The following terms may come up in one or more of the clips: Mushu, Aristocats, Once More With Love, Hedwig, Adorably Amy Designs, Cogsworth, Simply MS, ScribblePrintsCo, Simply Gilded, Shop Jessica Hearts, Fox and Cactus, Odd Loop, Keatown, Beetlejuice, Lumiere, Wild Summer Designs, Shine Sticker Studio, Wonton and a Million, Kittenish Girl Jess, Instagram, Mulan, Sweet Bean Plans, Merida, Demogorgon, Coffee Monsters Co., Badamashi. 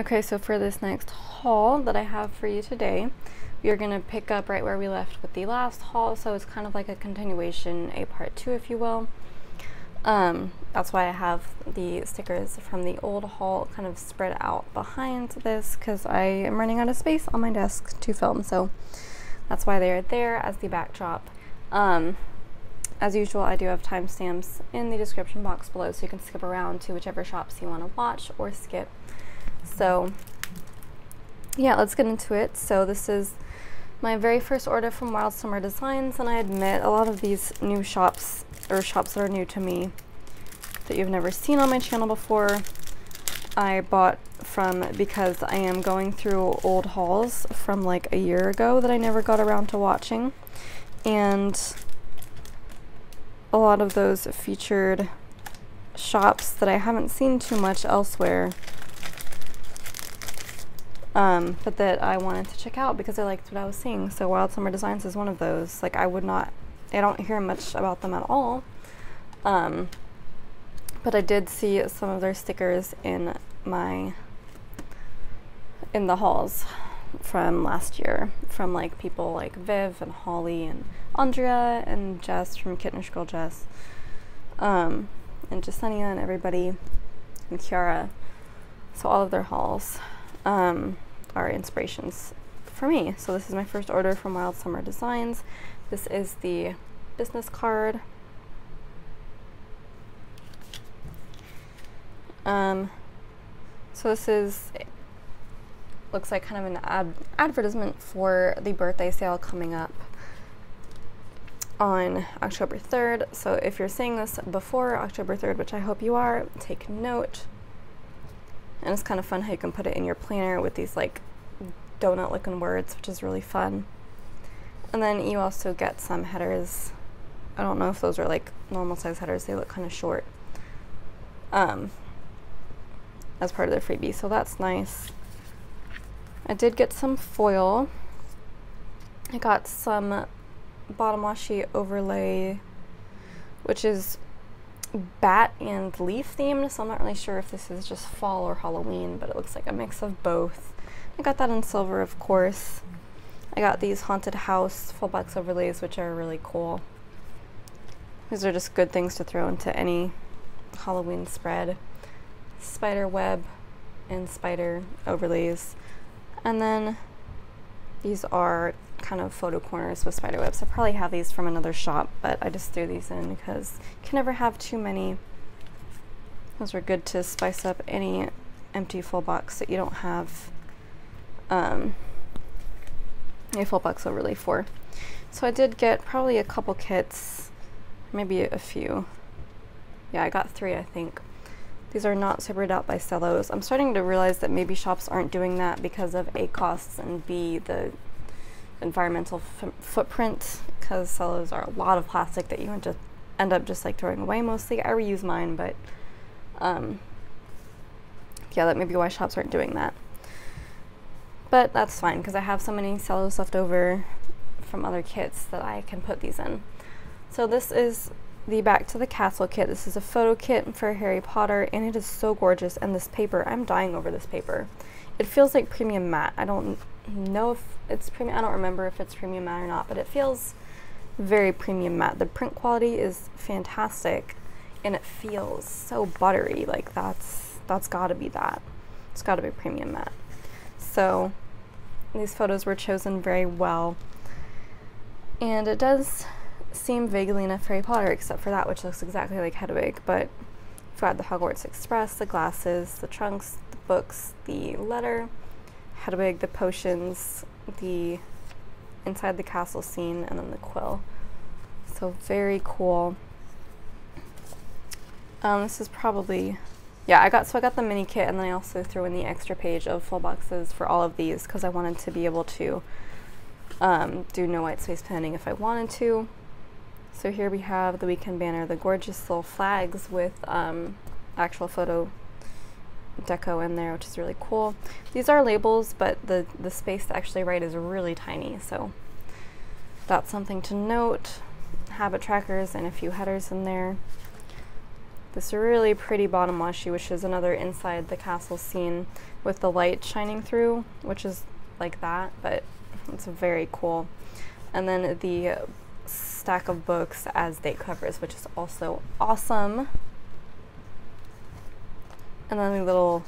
Okay, so for this next haul that I have for you today, we are going to pick up right where we left with the last haul, so it's kind of like a continuation, a part two, if you will. That's why I have the stickers from the old haul kind of spread out behind this, because I am running out of space on my desk to film, so that's why they are there as the backdrop. As usual, I do have timestamps in the description box below, so you can skip around to whichever shops you want to watch or skip. So yeah, let's get into it. So this is my very first order from Wild Summer Designs, and I admit a lot of these new shops, or shops that are new to me that you've never seen on my channel before, I bought from because I am going through old hauls from like a year ago that I never got around to watching, and a lot of those featured shops that I haven't seen too much elsewhere, but that I wanted to check out because I liked what I was seeing. So Wild Summer Designs is one of those. Like, I don't hear much about them at all, but I did see some of their stickers in the hauls from last year, from like people like Viv and Holly and Andrea and Jess from Kittenish Girl Jess, and Jasenia and everybody, and Kiara. So all of their hauls are inspirations for me. So this is my first order from Wild Summer Designs. This is the business card. So this is, looks like kind of an advertisement for the birthday sale coming up on October 3rd. So if you're seeing this before October 3rd, which I hope you are, take note. And it's kind of fun how you can put it in your planner with these like donut looking words, which is really fun. And then you also get some headers. I don't know if those are like normal size headers, they look kind of short, as part of their freebie, so that's nice. I did get some foil. I got some Badamashi overlay, which is bat and leaf themed, so I'm not really sure if this is just fall or Halloween, but it looks like a mix of both. I got that in silver, of course. I got these haunted house full box overlays, which are really cool. These are just good things to throw into any Halloween spread. Spider web and spider overlays, and then these are kind of photo corners with spider webs. I probably have these from another shop, but I just threw these in because you can never have too many. Those are good to spice up any empty full box that you don't have a full box overlay for. So I did get probably a couple kits, maybe a few. Yeah, I got three, I think. These are not separated out by cellos. I'm starting to realize that maybe shops aren't doing that because of A, costs, and B, the environmental footprint, because cellos are a lot of plastic that you just end up just like throwing away mostly. I reuse mine, but yeah, that may be why shops aren't doing that. But that's fine, because I have so many cellos left over from other kits that I can put these in. So this is the Back to the Castle kit. This is a photo kit for Harry Potter, and it is so gorgeous. And this paper, I'm dying over this paper. It feels like premium matte. I don't know if it's premium, I don't remember if it's premium matte or not, but it feels very premium matte. The print quality is fantastic, and it feels so buttery. Like, that's gotta be that. It's gotta be premium matte. So these photos were chosen very well, and it does seem vaguely enough Harry Potter, except for that, which looks exactly like Hedwig. But if you add the Hogwarts Express, the glasses, the trunks, the books, the letter, Hedwig, the potions, the inside the castle scene, and then the quill. So very cool. This is probably, yeah, I got the mini kit, and then I also threw in the extra page of full boxes for all of these because I wanted to be able to do no white space planning if I wanted to. So here we have the weekend banner, the gorgeous little flags with actual photo deco in there, which is really cool. These are labels, but the space to actually write is really tiny, so that's something to note. Habit trackers and a few headers in there. this really pretty bottom washi, which is another inside the castle scene with the light shining through, which is like that, but it's very cool. And then the stack of books as date covers, which is also awesome. And then the little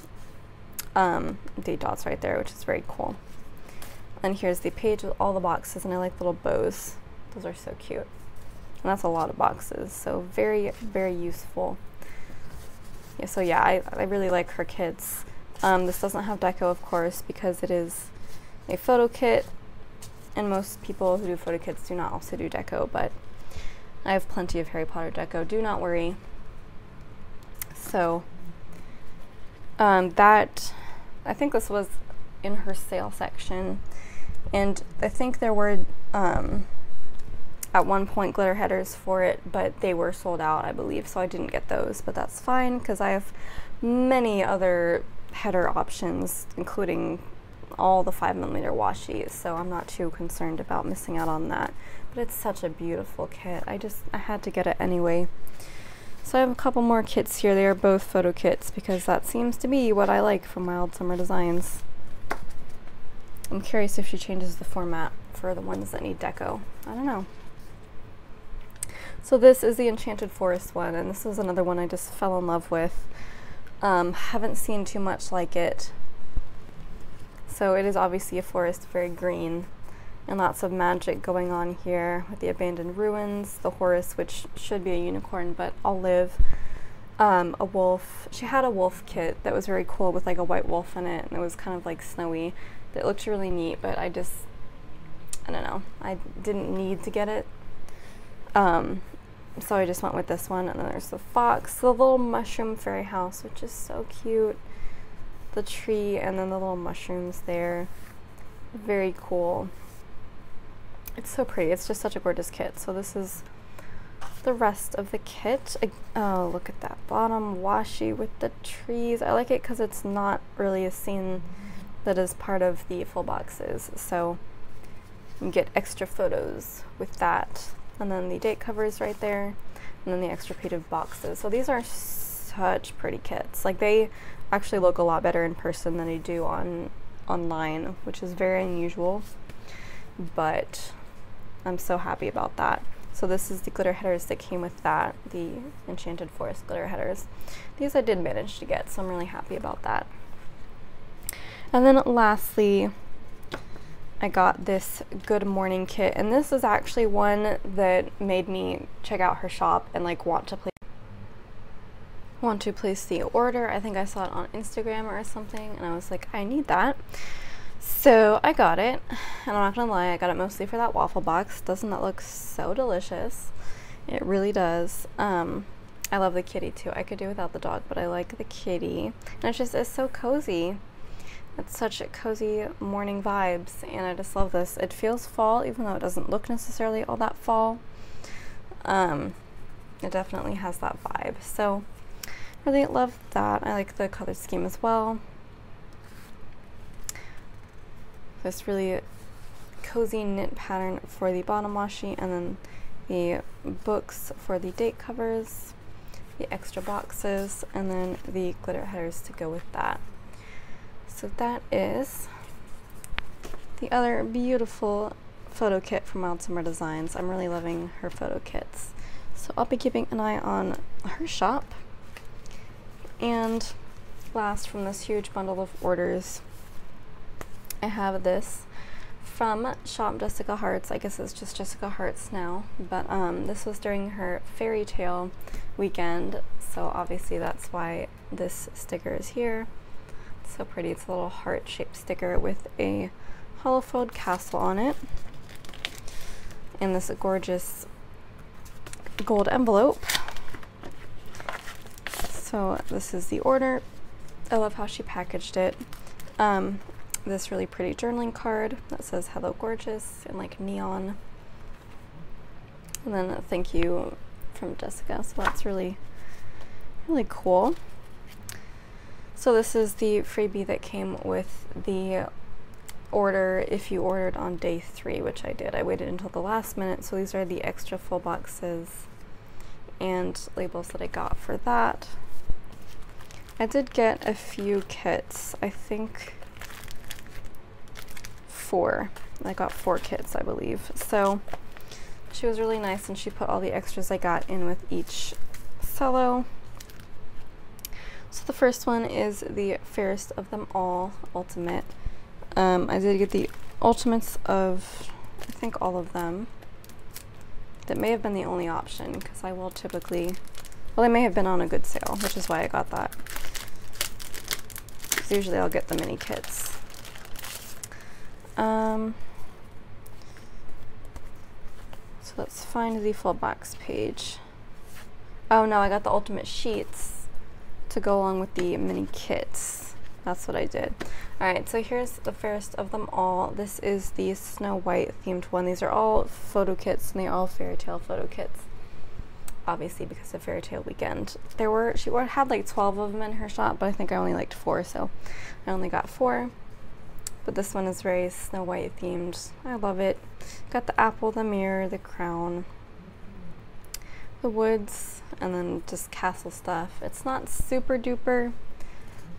date dots right there, which is very cool. And here's the page with all the boxes, and I like little bows. Those are so cute. And that's a lot of boxes, so very, very useful. Yeah, so yeah, I really like her kits. This doesn't have deco, of course, because it is a photo kit, and most people who do photo kits do not also do deco, but I have plenty of Harry Potter deco, do not worry. So I think this was in her sale section, and I think there were at one point glitter headers for it, but they were sold out, I believe, so I didn't get those, but that's fine because I have many other header options, including all the 5mm washi, so I'm not too concerned about missing out on that. But it's such a beautiful kit. I had to get it anyway. So I have a couple more kits here. They are both photo kits because that seems to be what I like from Wild Summer Designs. I'm curious if she changes the format for the ones that need deco. I don't know. So this is the Enchanted Forest one, and this is another one I just fell in love with. Haven't seen too much like it. So it is obviously a forest, very green, and lots of magic going on here with the abandoned ruins, the horse, which should be a unicorn, but I'll live, a wolf. She had a wolf kit that was very cool with like a white wolf in it, and it was kind of like snowy. It looked really neat, but I don't know, I didn't need to get it. So I just went with this one, and then there's the fox, the little mushroom fairy house, which is so cute. The tree, and then the little mushrooms there. Very cool. It's so pretty. It's just such a gorgeous kit. So this is the rest of the kit. Oh, look at that bottom washi with the trees. I like it because it's not really a scene that is part of the full boxes. So you get extra photos with that. And then the date covers right there, and then the extra page of boxes. So these are such pretty kits. Like, they actually look a lot better in person than they do online, which is very unusual, but I'm so happy about that. So this is the glitter headers that came with that, the Enchanted Forest glitter headers. These I did manage to get, so I'm really happy about that. And then lastly, I got this Good Morning kit, and this is actually one that made me check out her shop and like want to place the order. I think I saw it on Instagram or something, and I was like, I need that. So I got it, and I'm not gonna lie, I got it mostly for that waffle box. Doesn't that look so delicious? It really does. I love the kitty too. I could do without the dog, but I like the kitty, and it just is so cozy. It's such a cozy morning vibes, and I just love this. It feels fall, even though it doesn't look necessarily all that fall. It definitely has that vibe. So really love that. I like the color scheme as well. This really cozy knit pattern for the bottom washi, and then the books for the date covers, the extra boxes, and then the glitter headers to go with that. So that is the other beautiful photo kit from Wild Summer Designs. I'm really loving her photo kits. So I'll be keeping an eye on her shop. And last from this huge bundle of orders, I have this from Shop Jessica Hearts. I guess it's just Jessica Hearts now, but this was during her fairy tale weekend, so obviously that's why this sticker is here. It's so pretty. It's a little heart-shaped sticker with a hollowfold castle on it, and this gorgeous gold envelope. So this is the order. I love how she packaged it. This really pretty journaling card that says "Hello Gorgeous" in like neon. And then a thank you from Jessica, so that's really, really cool. So this is the freebie that came with the order if you ordered on day 3, which I did. I waited until the last minute, so these are the extra full boxes and labels that I got for that. I did get a few kits, I think 4. I got 4 kits, I believe. So she was really nice and she put all the extras I got in with each cello. So the first one is the Fairest of Them All Ultimate. I did get the Ultimates of, I think, all of them. That may have been the only option because I will typically, well, they may have been on a good sale, which is why I got that. Because usually I'll get the mini kits. So let's find the full box page. Oh no, I got the Ultimate Sheets to go along with the mini kits. That's what I did. Alright, so here's the Fairest of Them All. This is the Snow White themed one. These are all photo kits, and they're all fairy tale photo kits. Obviously, because of Fairy Tale Weekend. There were, she had like 12 of them in her shop, but I think I only liked 4, so I only got 4. But this one is very Snow White themed. I love it. Got the apple, the mirror, the crown, the woods, and then just castle stuff. It's not super duper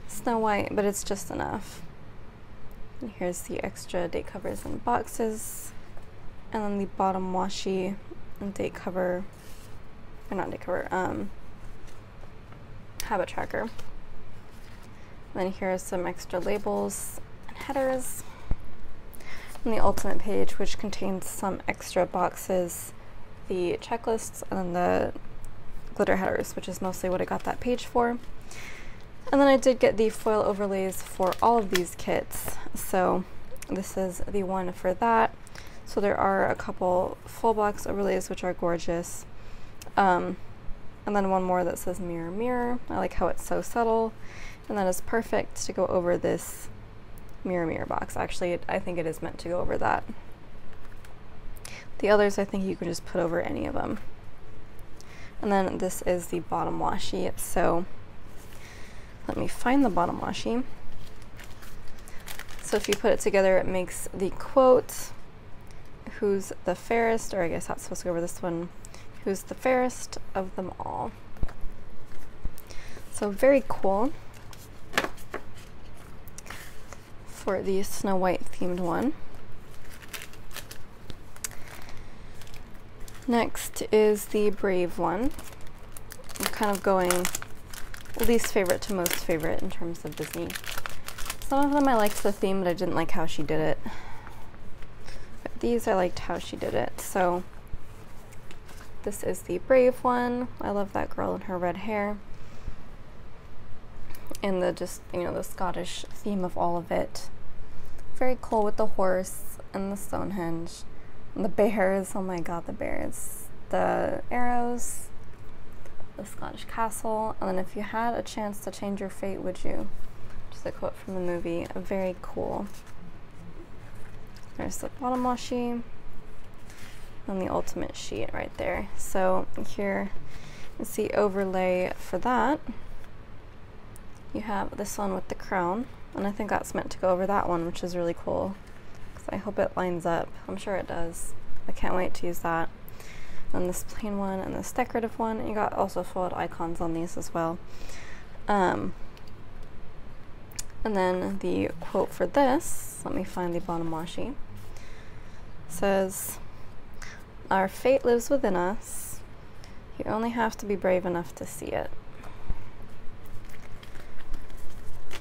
Snow White, but it's just enough. And here's the extra date covers and boxes, and then the bottom washi and date cover, or not date cover, habit tracker. And then here's some extra labels and headers, and the ultimate page, which contains some extra boxes, the checklists, and then the glitter headers, which is mostly what I got that page for. And then I did get the foil overlays for all of these kits, so this is the one for that. So there are a couple full box overlays which are gorgeous, and then one more that says mirror mirror. I like how it's so subtle, and that is perfect to go over this mirror mirror box. Actually, I think it is meant to go over that. The others, I think you can just put over any of them. And then this is the bottom washi, so let me find the bottom washi. So if you put it together, it makes the quote, who's the fairest, or I guess that's supposed to go over this one, who's the fairest of them all. So very cool for the Snow White themed one. Next is the Brave one. I'm kind of going least favorite to most favorite in terms of Disney. Some of them I liked the theme, but I didn't like how she did it. But these I liked how she did it. So this is the Brave one. I love that girl and her red hair. And the just, you know, the Scottish theme of all of it. Very cool with the horse and the Stonehenge. And the bears, oh my god, the bears. The arrows. The Scottish castle, and then if you had a chance to change your fate, would you? Which is a quote from the movie. Very cool. There's the bottom washi, and the ultimate sheet right there. So here is the overlay for that. You have this one with the crown, and I think that's meant to go over that one, which is really cool, because I hope it lines up. I'm sure it does. I can't wait to use that. And this plain one and this decorative one, and you got also foiled icons on these as well. And then the quote for this, let me find the bottom washi, says, "Our fate lives within us. You only have to be brave enough to see it."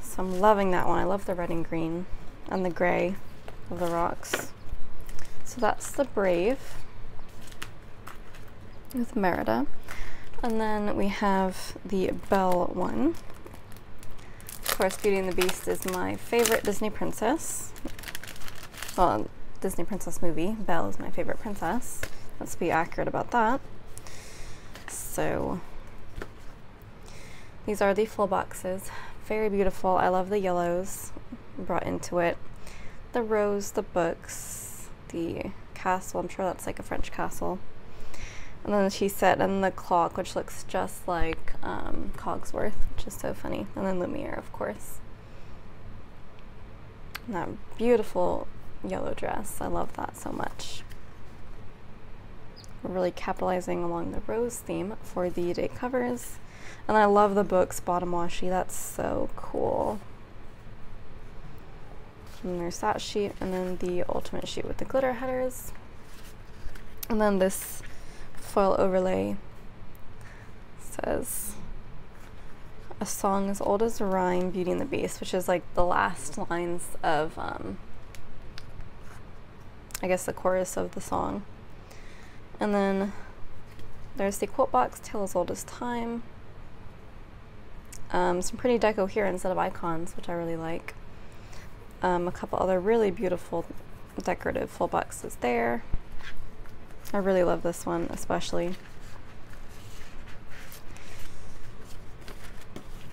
So I'm loving that one. I love the red and green and the gray of the rocks. So that's the Brave with Merida. And then we have the Belle one. Of course, Beauty and the Beast is my favorite Disney princess. Well, Disney princess movie. Belle is my favorite princess. Let's be accurate about that. So these are the full boxes. Very beautiful. I love the yellows brought into it. The rose, the books, the castle. I'm sure that's like a French castle. And then she set in the clock, which looks just like Cogsworth, which is so funny. And then Lumiere, of course. And that beautiful yellow dress. I love that so much. We're really capitalizing along the rose theme for the day covers. And I love the books bottom washi, that's so cool. And there's that sheet, and then the ultimate sheet with the glitter headers. And then this foil overlay says, "A song as old as rhyme, Beauty and the Beast," which is like the last lines of, I guess, the chorus of the song. And then there's the quote box, "Tale as old as time." Some pretty deco here instead of icons, which I really like. A couple other really beautiful decorative full boxes there. I really love this one especially.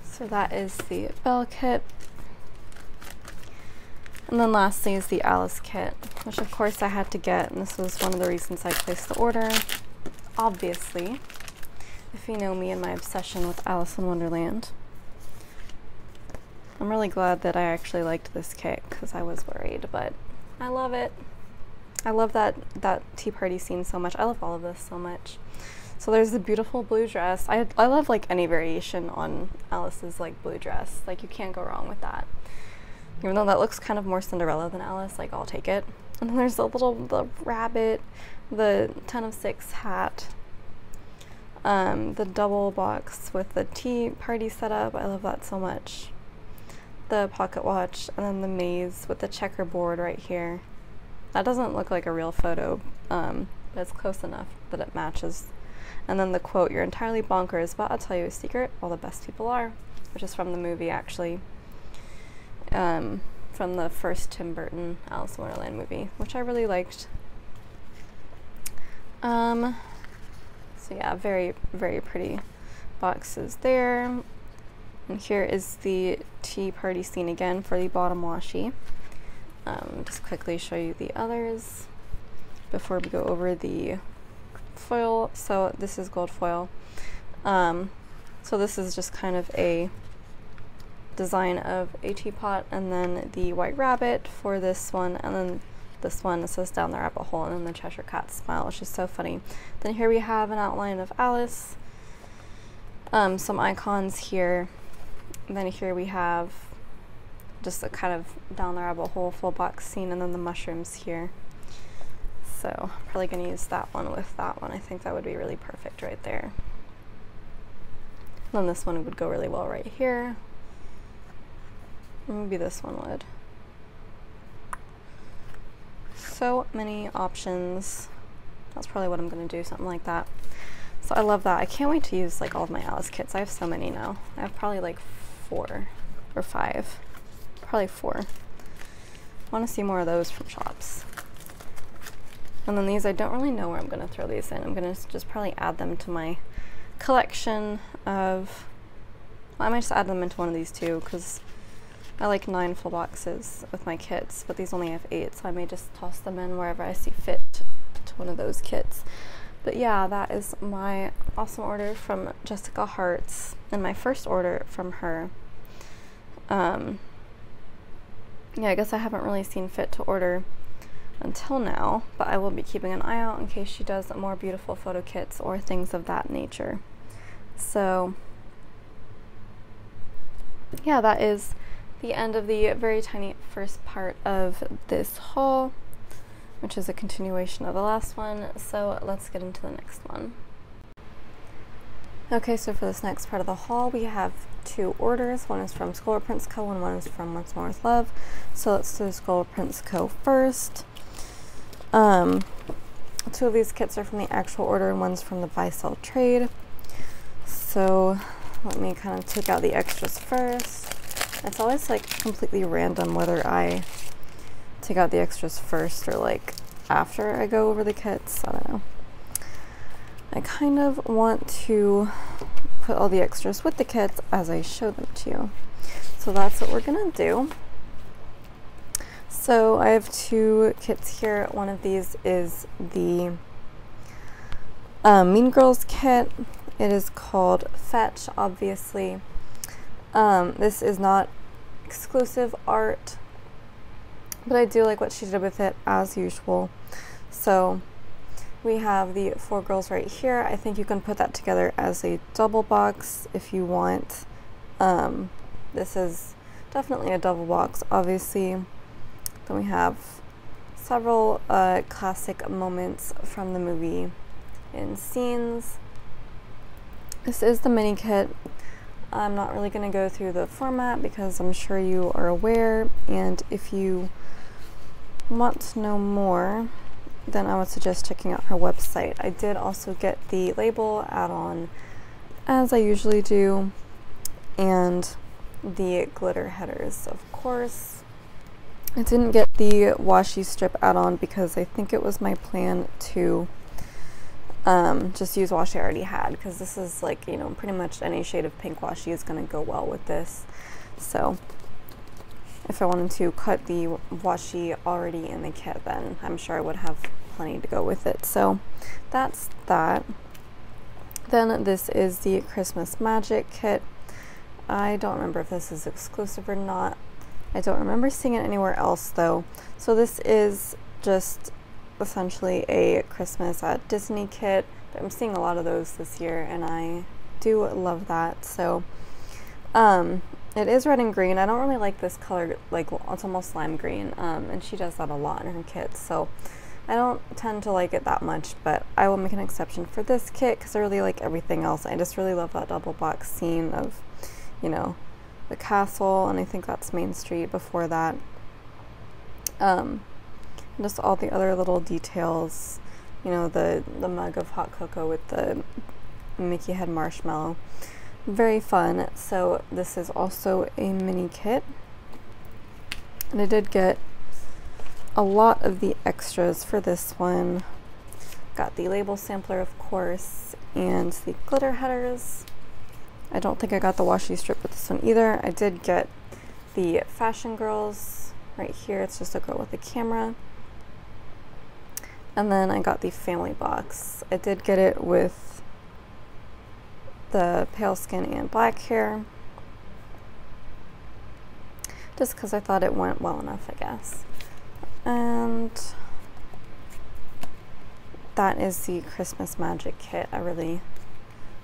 So that is the Belle kit. And then lastly is the Alice kit, which of course I had to get, and this was one of the reasons I placed the order, obviously, if you know me and my obsession with Alice in Wonderland. I'm really glad that I actually liked this kit because I was worried, but I love it. I love that tea party scene so much. I love all of this so much. So there's the beautiful blue dress. I love like any variation on Alice's like blue dress. Like you can't go wrong with that. Even though that looks kind of more Cinderella than Alice, like I'll take it. And then there's the rabbit, the 10 of 6 hat, the double box with the tea party setup. I love that so much. The pocket watch, and then the maze with the checkerboard right here. That doesn't look like a real photo, but it's close enough that it matches. And then the quote, "You're entirely bonkers, but I'll tell you a secret, all the best people are," which is from the movie actually, from the first Tim Burton Alice in Wonderland movie, which I really liked. So yeah, very, very pretty boxes there. And here is the tea party scene again for the bottom washi. Just quickly show you the others before we go over the foil. So this is gold foil. So this is just kind of a design of a teapot, and then the white rabbit for this one, and then this one, it says "down the rabbit hole," and then the Cheshire Cat smile, which is so funny. Then here we have an outline of Alice, some icons here, and then here we have just a kind of down the rabbit hole full box scene, and then the mushrooms here. So I'm probably going to use that one with that one. I think that would be really perfect right there. And then this one would go really well right here. Maybe this one would. So many options. That's probably what I'm going to do, something like that. So I love that. I can't wait to use like all of my Alice kits. I have so many now. I have probably like 4 or 5. Probably 4. I want to see more of those from shops. And then these, I don't really know where I'm going to throw these in. I'm going to just probably add them to my collection of... Well, I might just add them into one of these too, because I like 9 full boxes with my kits, but these only have 8, so I may just toss them in wherever I see fit to one of those kits. But yeah, that is my awesome order from Jessica Hearts, and my first order from her. Yeah, I guess I haven't really seen fit to order until now, but I will be keeping an eye out in case she does more beautiful photo kits or things of that nature. So yeah, that is the end of the very tiny first part of this haul, which is a continuation of the last one. So let's get into the next one. Okay, so for this next part of the haul, we have 2 orders. One is from ScribblePrintsCo and one is from Once More With Love. So let's do ScribblePrintsCo first. 2 of these kits are from the actual order and one's from the buy-sell trade. So let me kind of take out the extras first. It's always like completely random whether I take out the extras first or like after I go over the kits. I don't know. I kind of want to put all the extras with the kits as I show them to you. So that's what we're gonna do. So I have 2 kits here. One of these is the Mean Girls kit. It is called Fetch, obviously. This is not exclusive art, but I do like what she did with it as usual. So We have the four girls right here. I think you can put that together as a double box if you want. This is definitely a double box, obviously. Then we have several classic moments from the movie and scenes. This is the mini kit. I'm not really going to go through the format because I'm sure you are aware, and if you want to know more, then I would suggest checking out her website. I did also get the label add-on, as I usually do, and the glitter headers, of course. I didn't get the washi strip add-on because I think it was my plan to just use washi I already had, because this is like, you know, pretty much any shade of pink washi is going to go well with this. So if I wanted to cut the washi already in the kit, then I'm sure I would have plenty to go with it. So that's that. Then this is the Christmas Magic kit. I don't remember if this is exclusive or not. I don't remember seeing it anywhere else though. So this is just essentially a Christmas at Disney kit. I'm seeing a lot of those this year and I do love that. So it is red and green. I don't really like this color, like it's almost lime green, and she does that a lot in her kits, so I don't tend to like it that much, but I will make an exception for this kit because I really like everything else. I just really love that double box scene of, you know, the castle, and I think that's Main Street before that. Just all the other little details, you know, the mug of hot cocoa with the Mickey head marshmallow. Very fun. So this is also a mini kit, and I did get a lot of the extras for this one. Got the label sampler, of course, and the glitter headers. I don't think I got the washi strip with this one either. I did get the fashion girls right here. It's just a girl with a camera. And then I got the family box. I did get it with the pale skin and black hair, just because I thought it went well enough, I guess. And that is the Christmas Magic kit. I really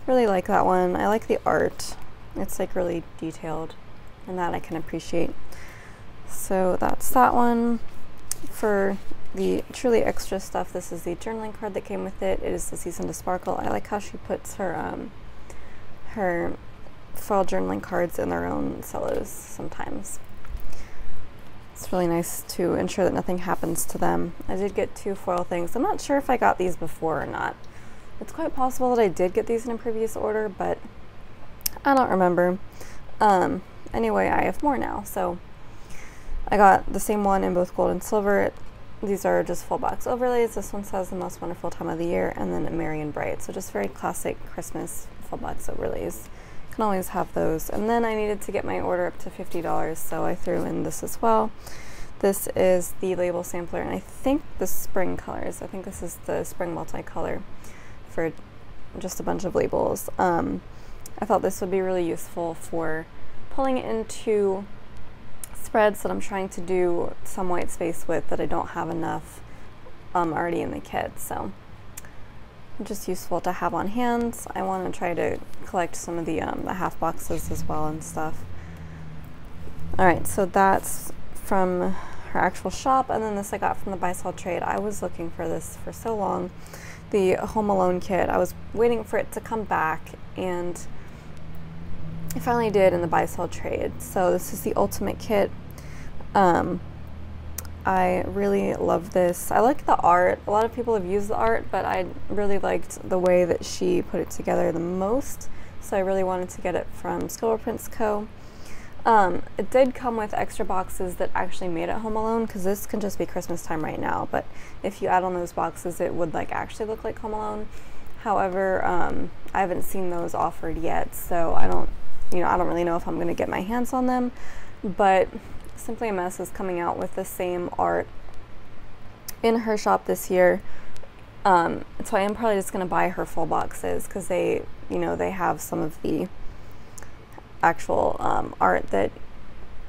like that one. I like the art. It's like really detailed, and that I can appreciate. So that's that one. For the truly extra stuff, this is the journaling card that came with it. It is the Season to Sparkle. I like how she puts her her foil journaling cards in their own cellos sometimes. It's really nice to ensure that nothing happens to them. I did get two foil things. I'm not sure if I got these before or not. It's quite possible that I did get these in a previous order, but I don't remember. Anyway, I have more now. So I got the same one in both gold and silver. These are just full box overlays. This one says the most wonderful time of the year, and then merry and bright. So just very classic Christmas full box overlays. Can always have those. And then I needed to get my order up to $50, so I threw in this as well. This is the label sampler, and I think the spring colors. I think this is the spring multicolor for just a bunch of labels. I thought this would be really useful for pulling into spreads that I'm trying to do some white space with that I don't have enough already in the kit. So just useful to have on hand. I want to try to collect some of the half boxes as well and stuff. Alright, so that's from her actual shop, and then this I got from the buy-sell trade. I was looking for this for so long. The Home Alone kit. I was waiting for it to come back, and it finally did in the buy-sell trade. So this is the ultimate kit. I really love this. I like the art. A lot of people have used the art, but I really liked the way that she put it together the most. So I really wanted to get it from ScribblePrintsCo. It did come with extra boxes that actually made it Home Alone, because this can just be Christmas time right now, but if you add on those boxes, it would like actually look like Home Alone. However, I haven't seen those offered yet, so I don't really know if I'm going to get my hands on them, but Simply MS is coming out with the same art in her shop this year, so I am probably just going to buy her full boxes, because they, you know, they have some of the actual art that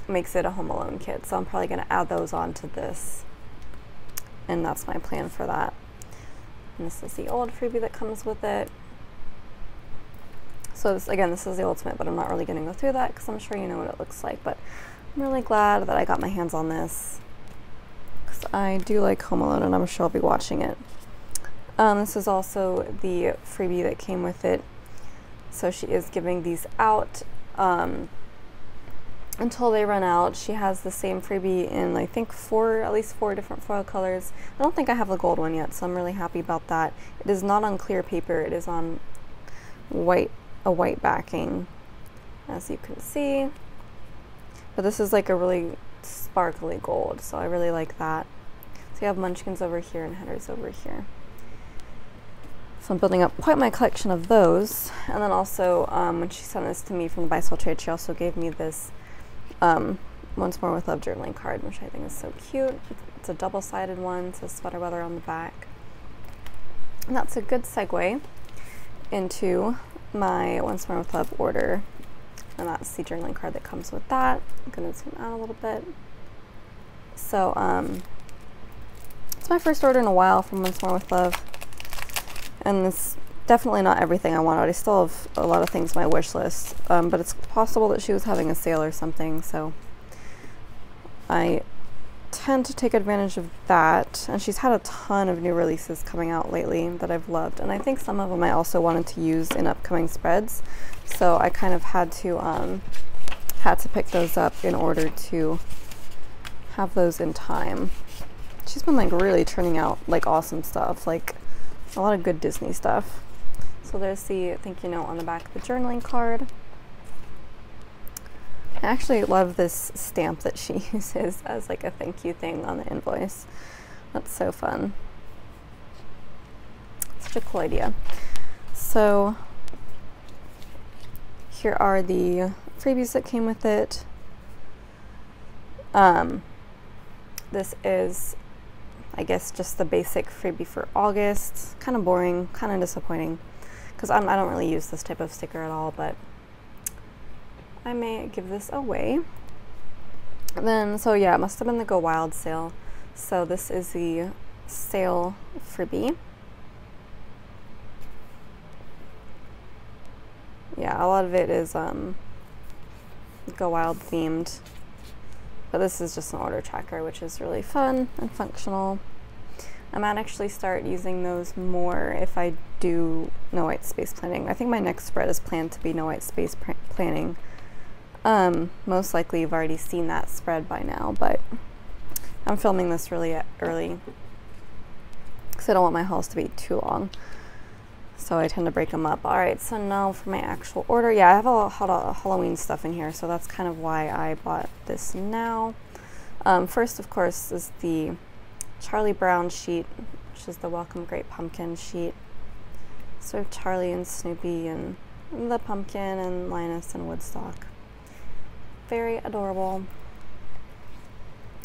makes it a Home Alone kit, so I'm probably going to add those on to this, and that's my plan for that. And this is the old freebie that comes with it. So this, again, this is the ultimate, but I'm not really going to go through that because I'm sure you know what it looks like. But I'm really glad that I got my hands on this because I do like Home Alone, and I'm sure I'll be watching it. This is also the freebie that came with it. So she is giving these out until they run out. She has the same freebie in, I think, at least four different foil colors. I don't think I have the gold one yet, so I'm really happy about that. It is not on clear paper. It is on white. A white backing, as you can see, but this is like a really sparkly gold, so I really like that. So you have munchkins over here and headers over here, so I'm building up quite my collection of those. And then also when she sent this to me from the bicycle trade, she also gave me this Once More With Love journaling card, which I think is so cute. It's a double-sided one, says sweater weather on the back, and that's a good segue into my Once More With Love order, and that's the journaling card that comes with that. I'm gonna zoom out a little bit. So it's my first order in a while from Once More With Love, and it's definitely not everything I wanted. I still have a lot of things on my wish list, but it's possible that she was having a sale or something, so I tend to take advantage of that. And she's had a ton of new releases coming out lately that I've loved, and I think some of them I also wanted to use in upcoming spreads, so I kind of had to pick those up in order to have those in time. She's been like really turning out like awesome stuff, like a lot of good Disney stuff. So there's the thank you note on the back of the journaling card. I actually love this stamp that she uses as like a thank you thing on the invoice. That's so fun. Such a cool idea. So here are the freebies that came with it. This is, I guess, just the basic freebie for August. Kind of boring, kind of disappointing, because I don't really use this type of sticker at all, but I may give this away. And then, so yeah, it must have been the Go Wild sale. So this is the sale freebie. Yeah, a lot of it is Go Wild themed, but this is just an order tracker, which is really fun and functional. I might actually start using those more if I do no white space planning. I think my next spread is planned to be no white space planning. Most likely you've already seen that spread by now, but I'm filming this really early because I don't want my hauls to be too long, so I tend to break them up. Alright, so now for my actual order. Yeah, I have a lot of Halloween stuff in here, so that's kind of why I bought this now. First, of course, is the Charlie Brown sheet, which is the Welcome Great Pumpkin sheet. So Charlie and Snoopy and the pumpkin and Linus and Woodstock. Very adorable.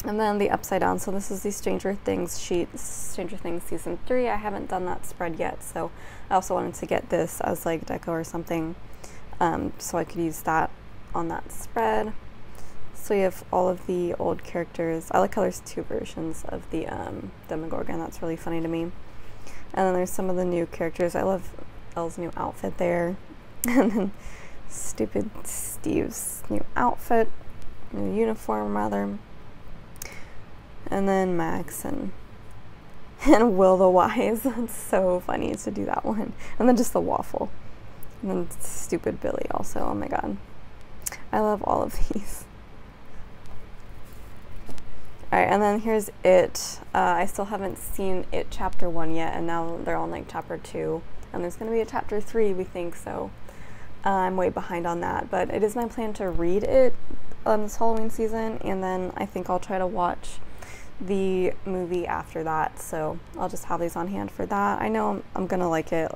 And then the upside down, so this is the Stranger Things sheet, Stranger Things season 3. I haven't done that spread yet, so I also wanted to get this as like deco or something, so I could use that on that spread. So you have all of the old characters. I like how there's two versions of the Demogorgon. That's really funny to me. And then there's some of the new characters. I love Elle's new outfit there. And then stupid Steve's new outfit, new uniform rather, and then Max and Will the Wise. It's so funny to do that one. And then just the waffle, and then stupid Billy also. Oh my god, I love all of these. Alright, and then here's It. I still haven't seen It Chapter 1 yet, and now they're on like Chapter 2, and there's going to be a Chapter 3, we think, so I'm way behind on that, but it is my plan to read it this Halloween season, and then I think I'll try to watch the movie after that, so I'll just have these on hand for that. I know I'm gonna like it.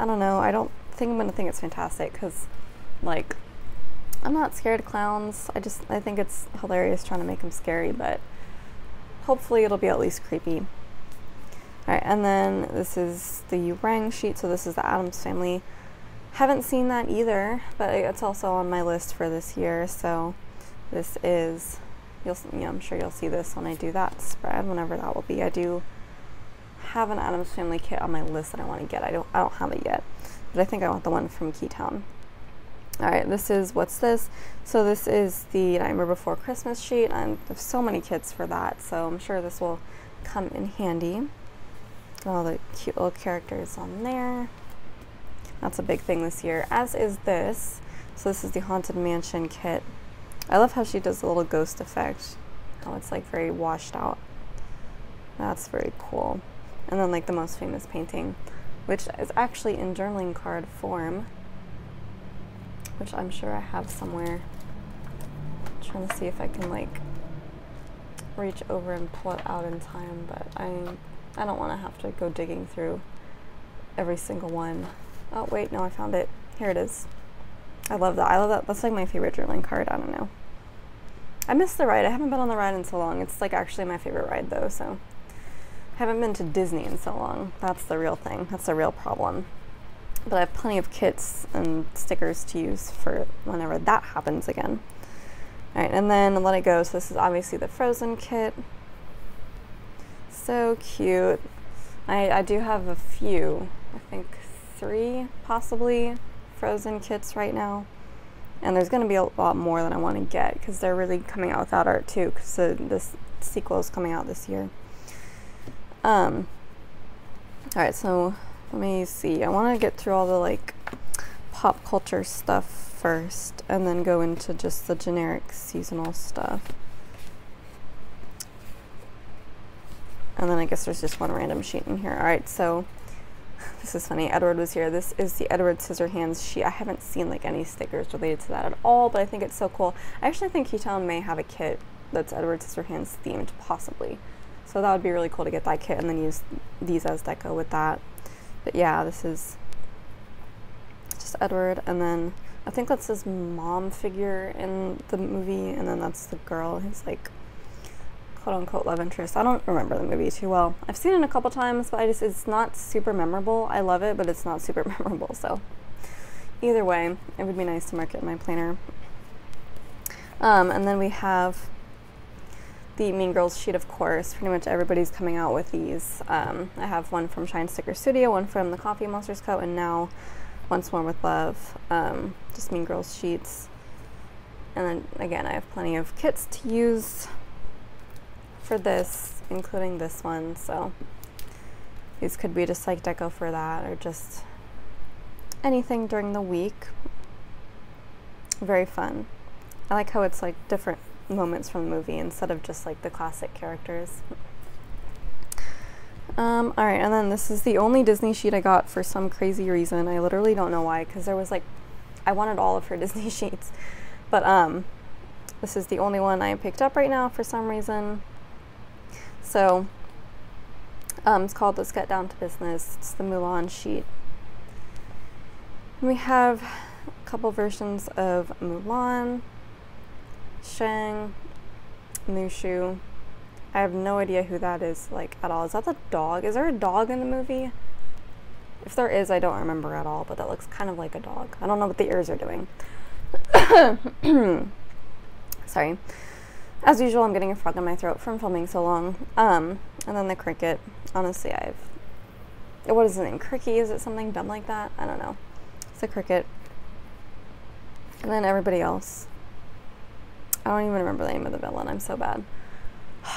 I don't know, I don't think I'm gonna think it's fantastic, because like I'm not scared of clowns. I think it's hilarious trying to make them scary, but hopefully it'll be at least creepy. Alright, and then this is the Yurang sheet, so this is the Addams Family. Haven't seen that either, but it's also on my list for this year, so this is, I'm sure you'll see this when I do that spread, whenever that will be. I do have an Addams Family kit on my list that I want to get. I don't have it yet, but I think I want the one from Keatown. All right, this is, what's this? So this is the Nightmare Before Christmas sheet. I have so many kits for that, so I'm sure this will come in handy. All the cute little characters on there. That's a big thing this year, as is this. So this is the Haunted Mansion kit. I love how she does the little ghost effect. Oh, it's like very washed out. That's very cool. And then like the most famous painting, which is actually in journaling card form, which I'm sure I have somewhere. I'm trying to see if I can like reach over and pull it out in time, but I don't want to have to go digging through every single one. Oh wait, no, I found it. Here it is. I love that. I love that. That's like my favorite journaling card. I don't know. I miss the ride. I haven't been on the ride in so long. It's like actually my favorite ride though, so I haven't been to Disney in so long. That's the real thing. That's the real problem. But I have plenty of kits and stickers to use for whenever that happens again. All right, and then Let It Go. So this is obviously the Frozen kit. So cute. I do have a few, I think 3 possibly Frozen kits right now. And there's gonna be a lot more that I wanna get because they're really coming out with that art too, because this sequel is coming out this year. All right, so let me see. I want to get through all the like pop culture stuff first and then go into just the generic seasonal stuff. And then I guess there's just one random sheet in here. All right, so this is funny. Edward was here. This is the Edward Scissorhands sheet. I haven't seen like any stickers related to that at all, but I think it's so cool. I actually think Keatown may have a kit that's Edward Scissorhands themed possibly. So that would be really cool to get that kit and then use these as deco with that. But yeah, this is just Edward, and then I think that's his mom figure in the movie, and then that's the girl, his like quote-unquote love interest. I don't remember the movie too well. I've seen it a couple times, but it's not super memorable. I love it, but it's not super memorable, so either way, it would be nice to mark it in my planner. And then we have the Mean Girls sheet, of course. Pretty much everybody's coming out with these. I have one from Shine Sticker Studio, one from the Coffee Monsters Co., and now Once More With Love. Just Mean Girls sheets. And then again, I have plenty of kits to use for this, including this one. So these could be just like deco for that or just anything during the week. Very fun. I like how it's like different moments from the movie instead of just like the classic characters. All right, and then this is the only Disney sheet I got for some crazy reason. I literally don't know why, because there was like, I wanted all of her Disney sheets, but this is the only one I picked up right now for some reason. So it's called Let's Get Down to Business. It's the Mulan sheet. And we have a couple versions of Mulan, Shang, Mushu. I have no idea who that is like at all. Is that the dog? Is there a dog in the movie? If there is, I don't remember at all, but that looks kind of like a dog. I don't know what the ears are doing. Sorry. As usual, I'm getting a frog in my throat from filming so long. And then the cricket. Honestly, what is it in Cricky? Is it something dumb like that? I don't know. It's a cricket. And then everybody else. I don't even remember the name of the villain. I'm so bad.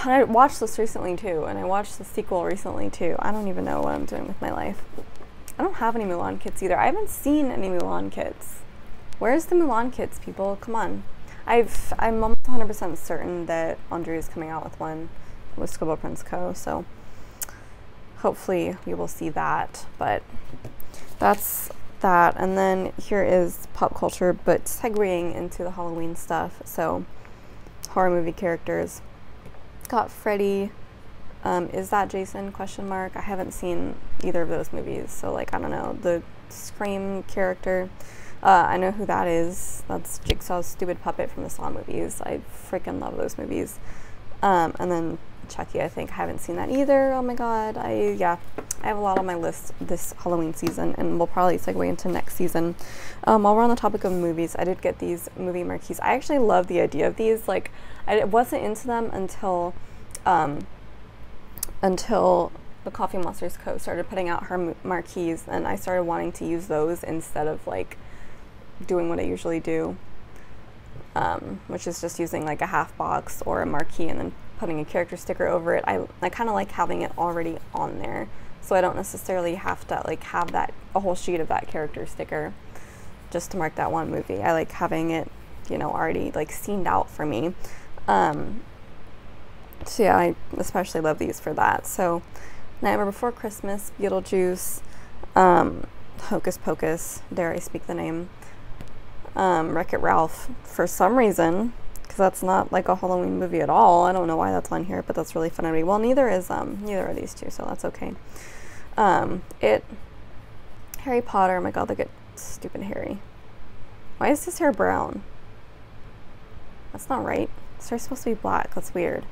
And I watched this recently too, and I watched the sequel recently too. I don't even know what I'm doing with my life. I don't have any Mulan kits either. I haven't seen any Mulan kits. Where's the Mulan kits, people? Come on. I'm almost 100% certain that Andrea is coming out with one with ScribblePrintsCo, so hopefully we will see that. But that's that. And then here is pop culture, but segueing into the Halloween stuff. So horror movie characters. Got Freddy. Is that Jason? Question mark. I haven't seen either of those movies, so like I don't know. The Scream character. I know who that is. That's Jigsaw's stupid puppet from the Saw movies. I freaking love those movies. And then Chucky. I think I haven't seen that either. Oh my god. I have a lot on my list this Halloween season, and we'll probably segue into next season. While we're on the topic of movies, I did get these movie marquees. I actually love the idea of these. Like I wasn't into them until the Coffee Monsters Co. started putting out her marquees, and I started wanting to use those instead of like doing what I usually do, which is just using like a half box or a marquee and then putting a character sticker over it. I kind of like having it already on there, so I don't necessarily have to like have that a whole sheet of that character sticker just to mark that one movie. I like having it, you know, already like scened out for me. So yeah, I especially love these for that. So Nightmare Before Christmas, Beetlejuice, Hocus Pocus, dare I speak the name, Wreck-It Ralph for some reason, because that's not like a Halloween movie at all. I don't know why that's on here, but that's really fun to read. Well, neither are these two, so that's okay. It, Harry Potter, oh my god, look at stupid Harry. Why is his hair brown? That's not right. His hair's supposed to be black, that's weird.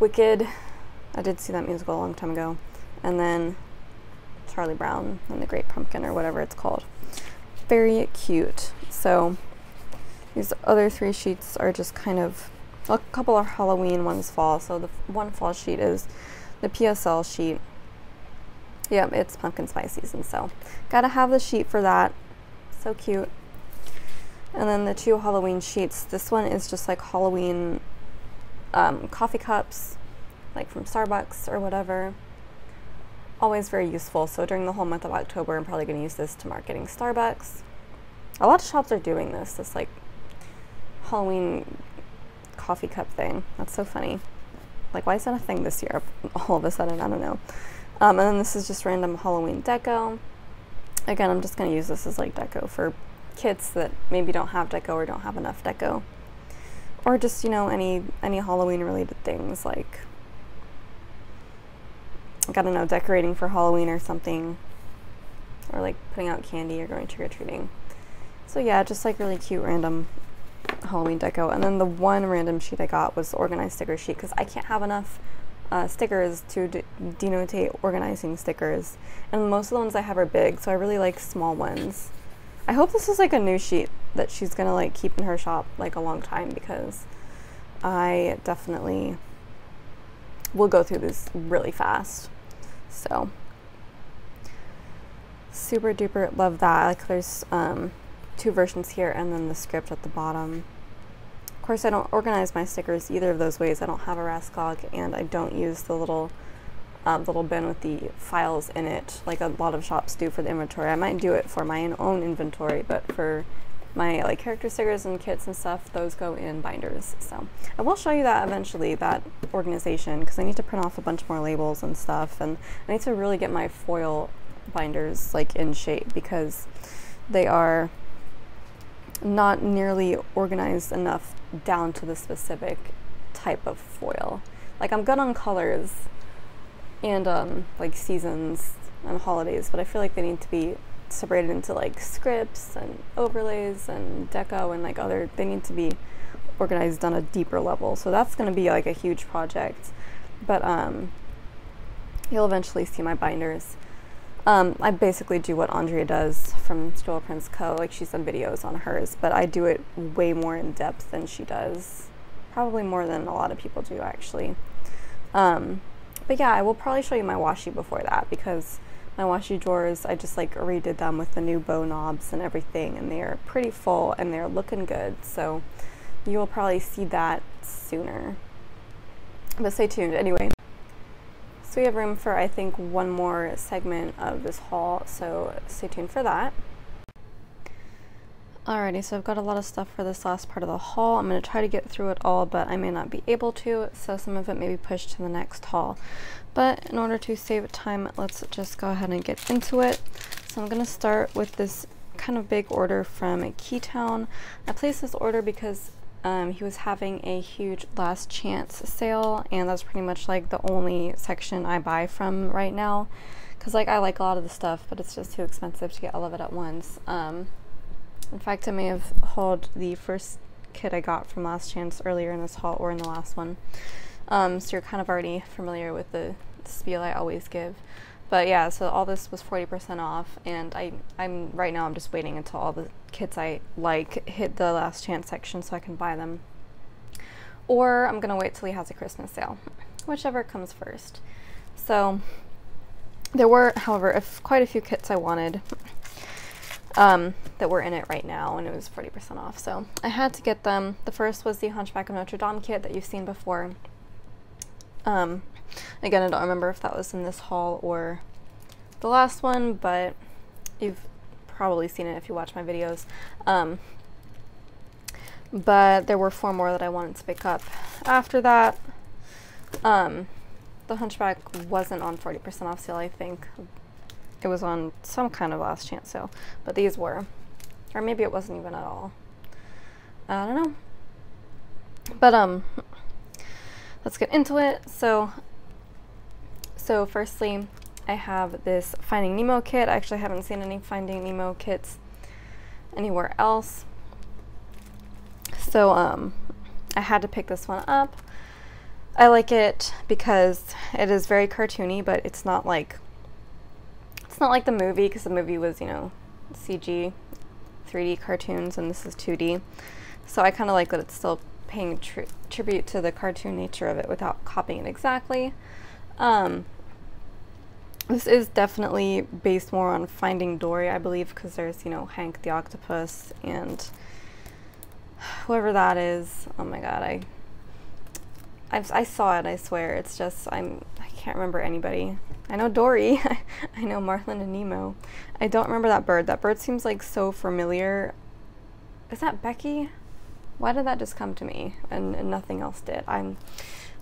Wicked, I did see that musical a long time ago, and then Charlie Brown and the Great Pumpkin, or whatever it's called. Very cute. So these other three sheets are just kind of, a couple are Halloween, one's fall. So the one fall sheet is the PSL sheet. Yep, it's pumpkin spice season, so gotta have the sheet for that. So cute. And then the two Halloween sheets. This one is just like Halloween coffee cups, like from Starbucks or whatever. Always very useful. So during the whole month of October, I'm probably going to use this to mark getting Starbucks. A lot of shops are doing this like Halloween coffee cup thing. That's so funny. Like, why is that a thing this year all of a sudden? I don't know. And then this is just random Halloween deco. Again, I'm just going to use this as like deco for kids that maybe don't have deco or don't have enough deco, or just, you know, any Halloween related things, like, I don't know, decorating for Halloween or something, or like putting out candy or going trick-or-treating. So yeah, just like really cute random Halloween deco. And then the one random sheet I got was the organized sticker sheet, because I can't have enough stickers to denotate organizing stickers, and most of the ones I have are big, so I really like small ones. I hope this is like a new sheet that she's gonna like keep in her shop like a long time, because I definitely will go through this really fast. So super duper love that. Like, there's two versions here, and then the script at the bottom. Of course, I don't organize my stickers either of those ways. I don't have a Rascog, and I don't use the little bin with the files in it like a lot of shops do for the inventory. I might do it for my own inventory, but for my like character stickers and kits and stuff, those go in binders. So I will show you that eventually, that organization, because I need to print off a bunch more labels and stuff, and I need to really get my foil binders like in shape, because they are not nearly organized enough down to the specific type of foil. Like, I'm good on colors and like seasons and holidays, but I feel like they need to be separated into like scripts and overlays and deco and like other, they need to be organized on a deeper level. So that's gonna be like a huge project, but you'll eventually see my binders. I basically do what Andrea does from ScribblePrintsCo, like she's done videos on hers, but I do it way more in depth than she does. Probably more than a lot of people do, actually. But yeah, I will probably show you my washi before that, because my washi drawers, I just like redid them with the new bow knobs and everything, and they are pretty full and they're looking good, so you will probably see that sooner. But stay tuned anyway. So we have room for, I think, one more segment of this haul, so stay tuned for that. Alrighty, so I've got a lot of stuff for this last part of the haul. I'm going to try to get through it all, but I may not be able to, so some of it may be pushed to the next haul. But in order to save time, let's just go ahead and get into it. So I'm going to start with this kind of big order from Keatown. I placed this order because he was having a huge last chance sale, and that's pretty much like the only section I buy from right now, because like I like a lot of the stuff, but it's just too expensive to get all of it at once. In fact, I may have hauled the first kit I got from Last Chance earlier in this haul, or in the last one. So you're kind of already familiar with the spiel I always give. But yeah, so all this was 40% off, and I'm right now I'm just waiting until all the kits I like hit the Last Chance section so I can buy them. or I'm gonna wait till he has a Christmas sale, whichever comes first. So there were, however, quite a few kits I wanted that were in it right now, and it was 40% off, so I had to get them. The first was the Hunchback of Notre Dame kit that you've seen before. Again, I don't remember if that was in this haul or the last one, but you've probably seen it if you watch my videos. But there were 4 more that I wanted to pick up after that. The Hunchback wasn't on 40% off sale, I think. It was on some kind of last chance sale, but these were. Or maybe it wasn't even at all. I don't know. But let's get into it. So firstly, I have this Finding Nemo kit. I actually haven't seen any Finding Nemo kits anywhere else. So I had to pick this one up. I like it because it is very cartoony, but it's not like the movie, because the movie was, you know, CG, 3D cartoons, and this is 2D. So I kind of like that it's still paying tribute to the cartoon nature of it without copying it exactly. This is definitely based more on Finding Dory, I believe, because there's, you know, Hank the octopus and whoever that is. Oh my god, I saw it, I swear. It's just, I can't remember anybody. I know Dory. I know Marlin and Nemo. I don't remember that bird. That bird seems like so familiar. Is that Becky? Why did that just come to me and nothing else did?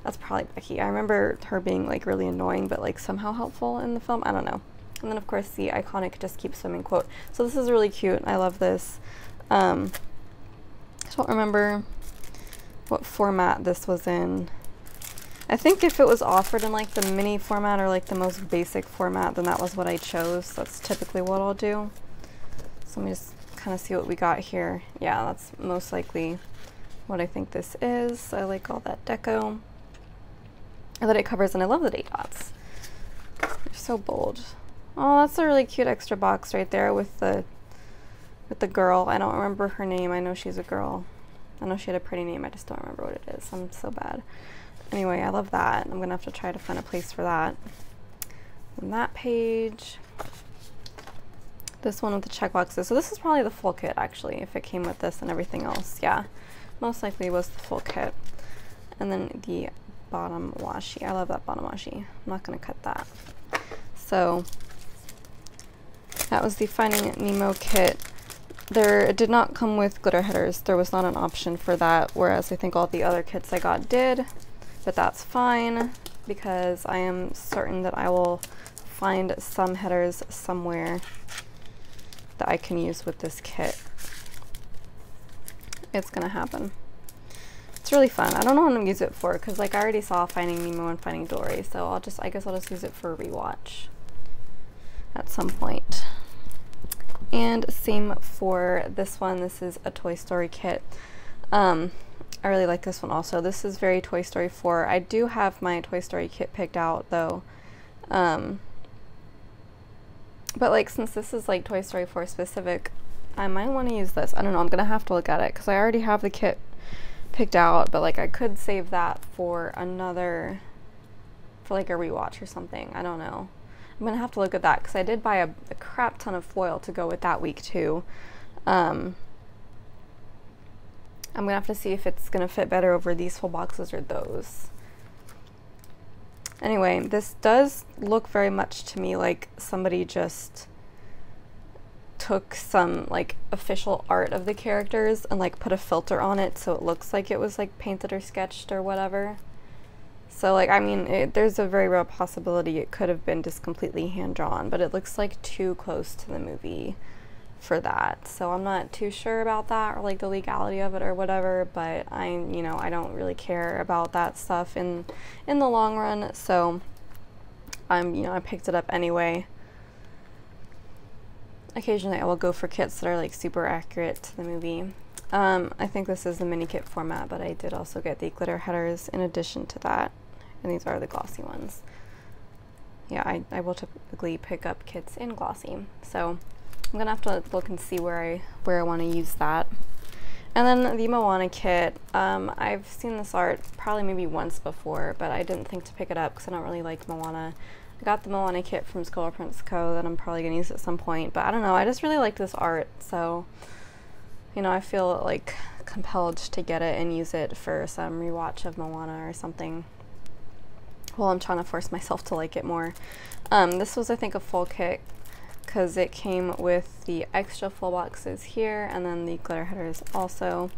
That's probably Becky. I remember her being like really annoying, but like somehow helpful in the film. I don't know. And then of course the iconic "Just Keep Swimming" quote. So this is really cute. I love this. I don't remember what format this was in. I think if it was offered in like the mini format or like the most basic format, then that was what I chose. That's typically what I'll do. So let me just kind of see what we got here. Yeah, that's most likely what I think this is. I like all that deco that it covers, and I love the date dots. They're so bold. Oh, that's a really cute extra box right there with the girl. I don't remember her name. I know she's a girl. I know she had a pretty name. I just don't remember what it is. I'm so bad. Anyway, I love that. I'm gonna have to try to find a place for that. And that page. This one with the checkboxes. So this is probably the full kit, actually, if it came with this and everything else. Yeah, most likely was the full kit. And then the bottom washi. I love that bottom washi. I'm not gonna cut that. So that was the Finding Nemo kit. It did not come with glitter headers. There was not an option for that, whereas I think all the other kits I got did. But that's fine, because I am certain that I will find some headers somewhere that I can use with this kit. It's gonna happen. It's really fun. I don't know what I'm gonna use it for, because like I already saw Finding Nemo and Finding Dory, so I guess I'll just use it for a rewatch at some point. And same for this one. This is a Toy Story kit. I really like this one also. This is very Toy Story 4. I do have my Toy Story kit picked out, though. But like, since this is like Toy Story 4 specific, I might want to use this. I don't know. I'm going to have to look at it, because I already have the kit picked out, but like I could save that for another, for like a rewatch or something. I don't know. I'm gonna have to look at that, because I did buy a crap ton of foil to go with that week too. I'm gonna have to see if it's gonna fit better over these full boxes or those. Anyway, this does look very much to me like somebody just took some like official art of the characters and like put a filter on it, so it looks like it was like painted or sketched or whatever. So like, I mean, there's a very real possibility it could have been just completely hand-drawn, but it looks like too close to the movie for that. So I'm not too sure about that, or like the legality of it or whatever, but you know, I don't really care about that stuff in the long run. So you know, I picked it up anyway. Occasionally I will go for kits that are like super accurate to the movie. I think this is the mini kit format, but I did also get the glitter headers in addition to that, and these are the glossy ones. Yeah, I will typically pick up kits in glossy, so I'm gonna have to look and see where I want to use that. And then the Moana kit, I've seen this art probably maybe once before, but I didn't think to pick it up because I don't really like Moana. I got the Moana kit from ScribblePrintsCo that I'm probably going to use at some point, but I don't know, I just really like this art, so, you know, I feel like compelled to get it and use it for some rewatch of Moana or something. Well, I'm trying to force myself to like it more. This was, I think, a full kit, because it came with the extra full boxes here and then the glitter headers also.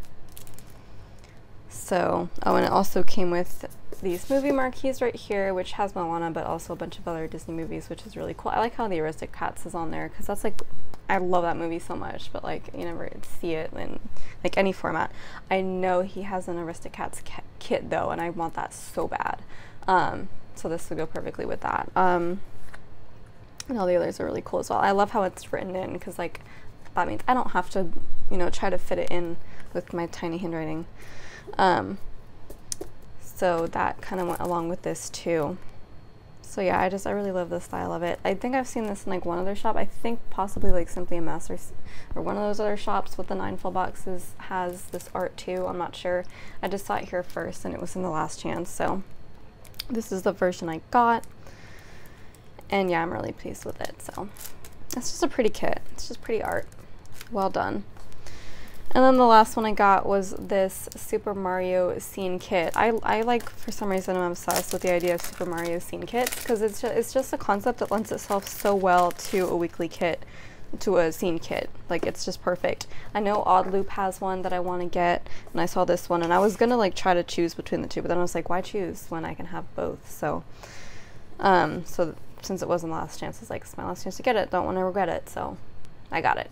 So, oh, and it also came with these movie marquees right here, which has Moana but also a bunch of other Disney movies, which is really cool. I like how the Aristocats is on there because that's like, I love that movie so much, but like you never see it in like any format. I know he has an Aristocats kit though, and I want that so bad. So this would go perfectly with that. And all the others are really cool as well. I love how it's written in because like that means I don't have to, you know, try to fit it in with my tiny handwriting. So that kind of went along with this too. So yeah, I really love the style of it. I think I've seen this in like one other shop. I think possibly like Simply MS or one of those other shops with the 9 full boxes has this art too. I'm not sure. I just saw it here first and it was in the last chance. So this is the version I got. And yeah, I'm really pleased with it. So it's just a pretty kit. It's just pretty art. Well done. And then the last one I got was this Super Mario scene kit. I like, for some reason, I'm obsessed with the idea of Super Mario scene kits because it's just a concept that lends itself so well to a weekly kit, to a scene kit. Like, it's just perfect. I know Odd Loop has one that I want to get, and I saw this one, and I was going to, like, try to choose between the two, but then I was like, why choose when I can have both? So, since it wasn't the last chance, it's like, it's my last chance to get it. Don't want to regret it, so I got it.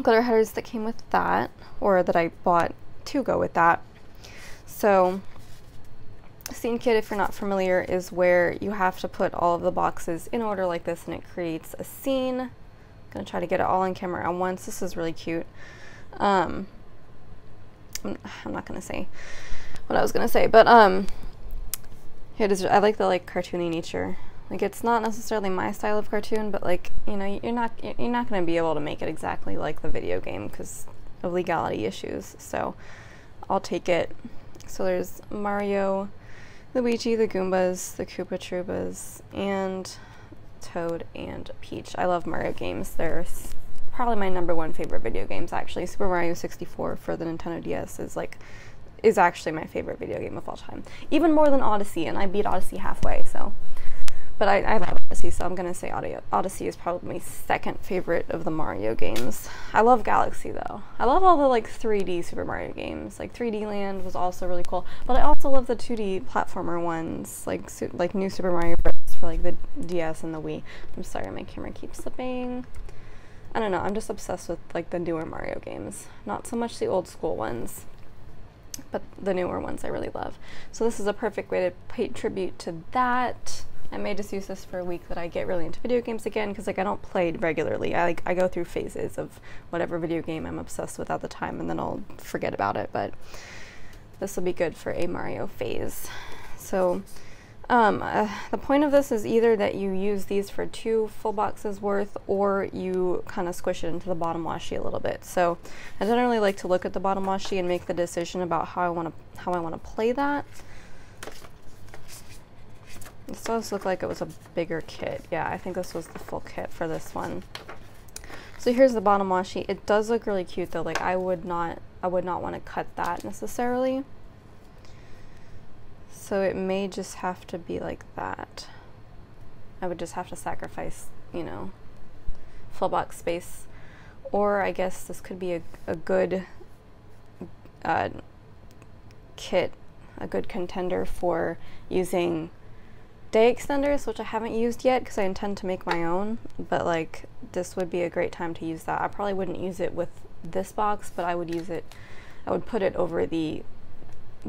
Glitter headers that came with that, or that I bought to go with that. So scene kit, if you're not familiar, is where you have to put all of the boxes in order like this and it creates a scene. I'm gonna try to get it all on camera at once. This is really cute. I'm not gonna say what I was gonna say, but it is, I like the like cartoony nature. Like, it's not necessarily my style of cartoon, but like, you know, you're not going to be able to make it exactly like the video game because of legality issues. So I'll take it. So there's Mario, Luigi, the Goombas, the Koopa Troopas, and Toad and Peach. I love Mario games. They're probably my #1 favorite video games, actually. Super Mario 64 for the Nintendo DS is actually my favorite video game of all time. Even more than Odyssey, and I beat Odyssey halfway, so. But I love Odyssey, so I'm going to say Odyssey is probably my second favorite of the Mario games. I love Galaxy, though. I love all the, like, 3D Super Mario games. Like, 3D Land was also really cool. But I also love the 2D platformer ones, like New Super Mario Bros. For, like, the DS and the Wii. I'm sorry, my camera keeps slipping. I don't know. I'm just obsessed with, like, the newer Mario games. Not so much the old school ones, but the newer ones I really love. So this is a perfect way to pay tribute to that. I may just use this for a week that I get really into video games again, because like I don't play regularly. I go through phases of whatever video game I'm obsessed with at the time, and then I'll forget about it, but this will be good for a Mario phase. So the point of this is either that you use these for 2 full boxes worth, or you kind of squish it into the bottom washi a little bit. So I generally like to look at the bottom washi and make the decision about how I want to play that. This does look like it was a bigger kit. Yeah, I think this was the full kit for this one. So here's the bottom washi. It does look really cute though. Like I would not want to cut that necessarily. So it may just have to be like that. I would just have to sacrifice, you know, full box space. Or I guess this could be a good kit, a good contender for using day extenders, which I haven't used yet because I intend to make my own, but like this would be a great time to use that. I probably wouldn't use it with this box, but I would use it, I would put it over the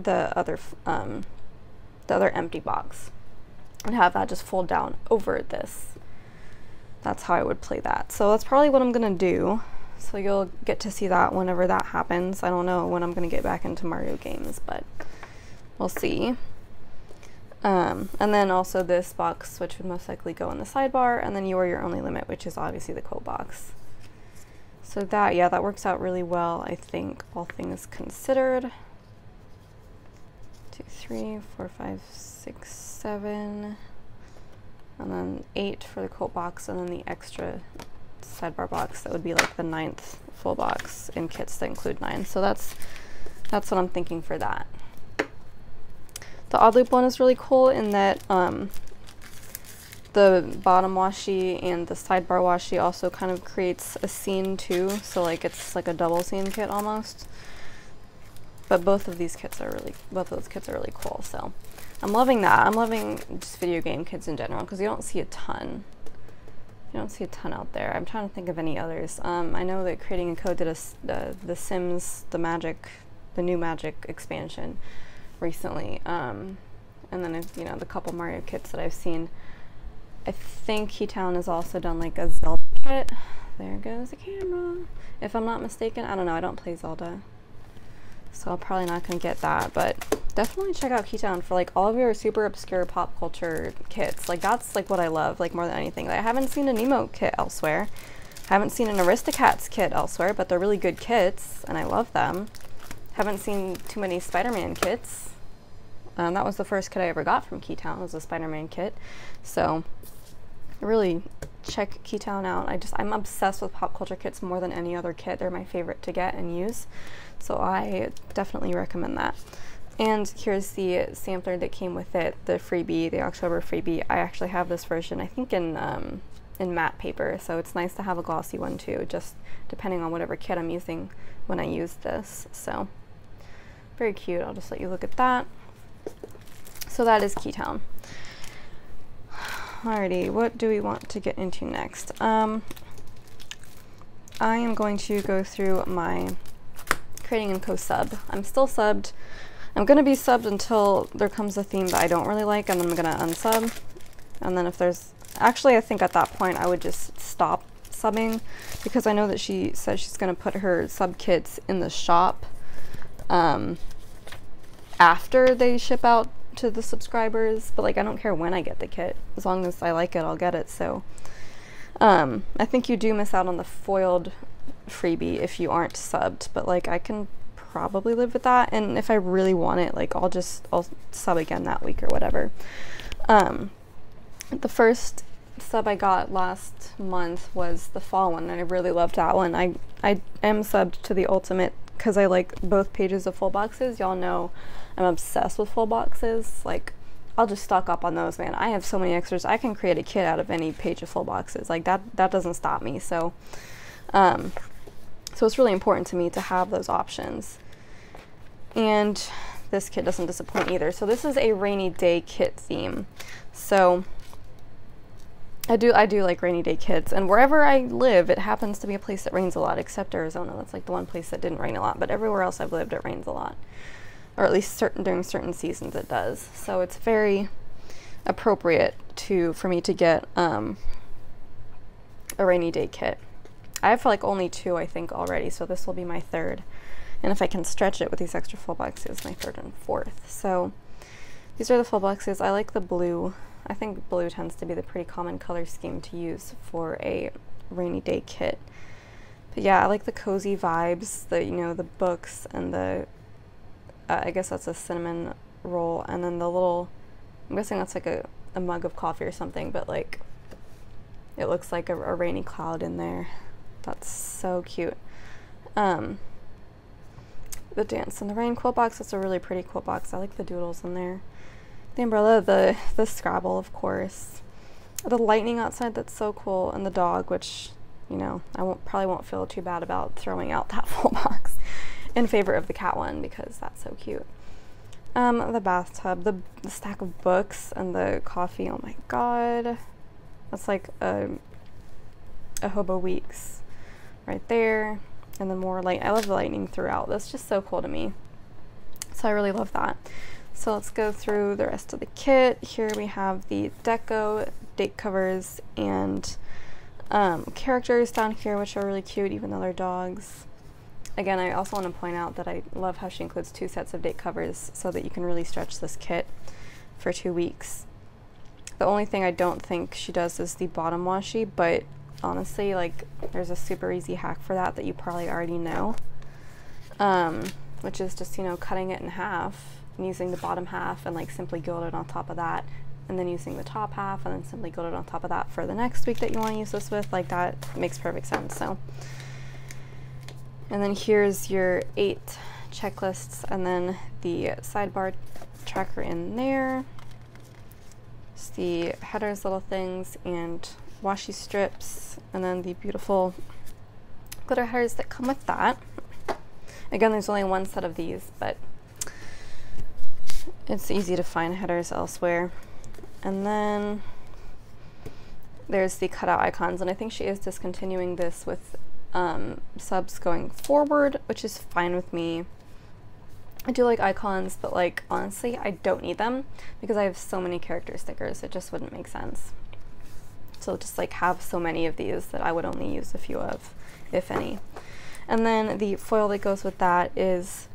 other empty box and have that just fold down over this. That's how I would play that. So that's probably what I'm gonna do. So you'll get to see that whenever that happens. I don't know when I'm gonna get back into Mario games, but we'll see. And then also this box, which would most likely go in the sidebar, and then you are your only limit, which is obviously the quote box. So that, yeah, that works out really well, I think, all things considered. 2, 3, 4, 5, 6, 7, and then 8 for the coat box, and then the extra sidebar box that would be like the 9th full box in kits that include 9. So that's what I'm thinking for that. The Odd Loop one is really cool in that the bottom washi and the sidebar washi also kind of creates a scene too, so like it's like a double scene kit almost. But both of those kits are really cool, so I'm loving that. I'm loving just video game kits in general because you don't see a ton. You don't see a ton out there. I'm trying to think of any others. I know that Creating a Code did the Sims, the new Magic expansion recently, and then you know the couple Mario kits that I've seen. I think Keatown has also done like a Zelda kit. There goes the camera. If I'm not mistaken, I don't know, I don't play Zelda, so I'm probably not gonna get that, but definitely check out Keatown for like all of your super obscure pop culture kits. Like that's like what I love, like more than anything. Like, I haven't seen a Nemo kit elsewhere. I haven't seen an Aristocats kit elsewhere, but they're really good kits and I love them. Haven't seen too many Spider-Man kits. That was the first kit I ever got from Keatown, was a Spider-Man kit. So really check Keatown out. I'm obsessed with pop culture kits more than any other kit. They're my favorite to get and use. So I definitely recommend that. And here's the sampler that came with it, the freebie, the October freebie. I actually have this version, I think in matte paper, so it's nice to have a glossy one too, just depending on whatever kit I'm using when I use this. So very cute. I'll just let you look at that. So that is Keatown. Alrighty, what do we want to get into next? I am going to go through my Creating & Co. sub. I'm still subbed. I'm going to be subbed until there comes a theme that I don't really like, and then I'm going to unsub. And then if there's... Actually, I think at that point I would just stop subbing, because I know that she says she's going to put her sub kits in the shop after they ship out to the subscribers. But like, I don't care when I get the kit. As long as I like it, I'll get it. So I think you do miss out on the foiled freebie if you aren't subbed, but like I can probably live with that, and if I really want it, like I'll sub again that week or whatever. The first sub I got last month was the fall one, and I really loved that one. I am subbed to the ultimate because I like both pages of full boxes. Y'all know I'm obsessed with full boxes. Like, I'll just stock up on those, man. I have so many extras. I can create a kit out of any page of full boxes. Like that doesn't stop me. So so it's really important to me to have those options. And this kit doesn't disappoint either. So this is a rainy day kit theme. So I do like rainy day kits, and wherever I live, it happens to be a place that rains a lot, except Arizona. That's like the one place that didn't rain a lot, but everywhere else I've lived, it rains a lot. Or at least during certain seasons it does. So it's very appropriate for me to get a rainy day kit. I have like only 2, I think, already, so this will be my 3rd. And if I can stretch it with these extra full boxes, my 3rd and 4th. So these are the full boxes. I like the blue. I think blue tends to be the pretty common color scheme to use for a rainy day kit. But yeah, I like the cozy vibes, the books, and the, I guess that's a cinnamon roll, and then the little, I'm guessing that's like a mug of coffee or something, but like it looks like a rainy cloud in there. That's so cute. The Dance in the Rain quilt box, that's a really pretty quilt box. I like the doodles in there. The umbrella, the Scrabble, of course. The lightning outside, that's so cool. And the dog, which, you know, I probably won't feel too bad about throwing out that full box in favor of the cat one, because that's so cute. The bathtub, the stack of books, and the coffee. Oh my god. That's like a Hobo Weeks right there. And then more light. I love the lightning throughout. That's just so cool to me. So I really love that. So let's go through the rest of the kit. Here we have the deco, date covers, and characters down here, which are really cute, even though they're dogs. Again, I also want to point out that I love how she includes 2 sets of date covers so that you can really stretch this kit for 2 weeks. The only thing I don't think she does is the bottom washi, but honestly, like, there's a super easy hack for that that you probably already know, which is just, you know, cutting it in half and using the bottom half and, like, Simply Gilded on top of that, and then using the top half and then Simply Gilded on top of that for the next week that you want to use this with. Like, that makes perfect sense. So, and then here's your 8 checklists and then the sidebar tracker in there. It's the headers, little things, and washi strips, and then the beautiful glitter headers that come with that. Again, there's only one set of these, but it's easy to find headers elsewhere. And then there's the cutout icons, and I think she is discontinuing this with subs going forward, which is fine with me. I do like icons, but, like, honestly, I don't need them because I have so many character stickers. It just wouldn't make sense. So just, like, have so many of these that I would only use a few of, if any. And then the foil that goes with that is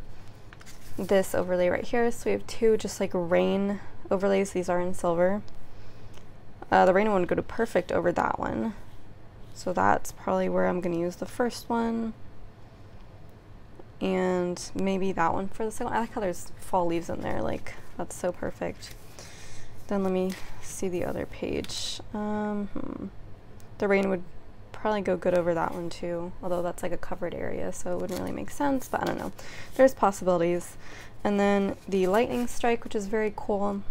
this overlay right here. So we have 2 just, like, rain overlays. These are in silver. The rain one would go to perfect over that one. So that's probably where I'm gonna use the first one, and maybe that one for the second one. I like how there's fall leaves in there, like, that's so perfect. Then let me see the other page. The rain would probably go good over that one too, although that's like a covered area, so it wouldn't really make sense, but I don't know. There's possibilities. And then the lightning strike, which is very cool.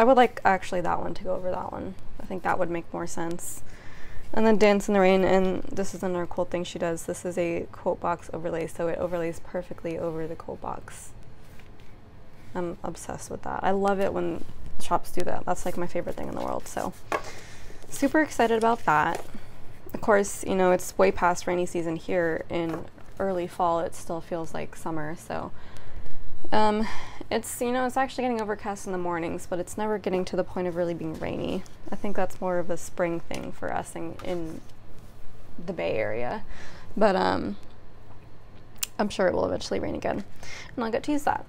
I would like actually that one to go over that one. I think that would make more sense. And then Dance in the Rain, and this is another cool thing she does. This is a quote box overlay, so it overlays perfectly over the quote box. I'm obsessed with that. I love it when shops do that. That's, like, my favorite thing in the world, so super excited about that. Of course, you know, it's way past rainy season here. In early fall, it still feels like summer, so it's, you know, it's actually getting overcast in the mornings, but it's never getting to the point of really being rainy. I think that's more of a spring thing for us in the Bay Area, but I'm sure it will eventually rain again, and I'll get to use that.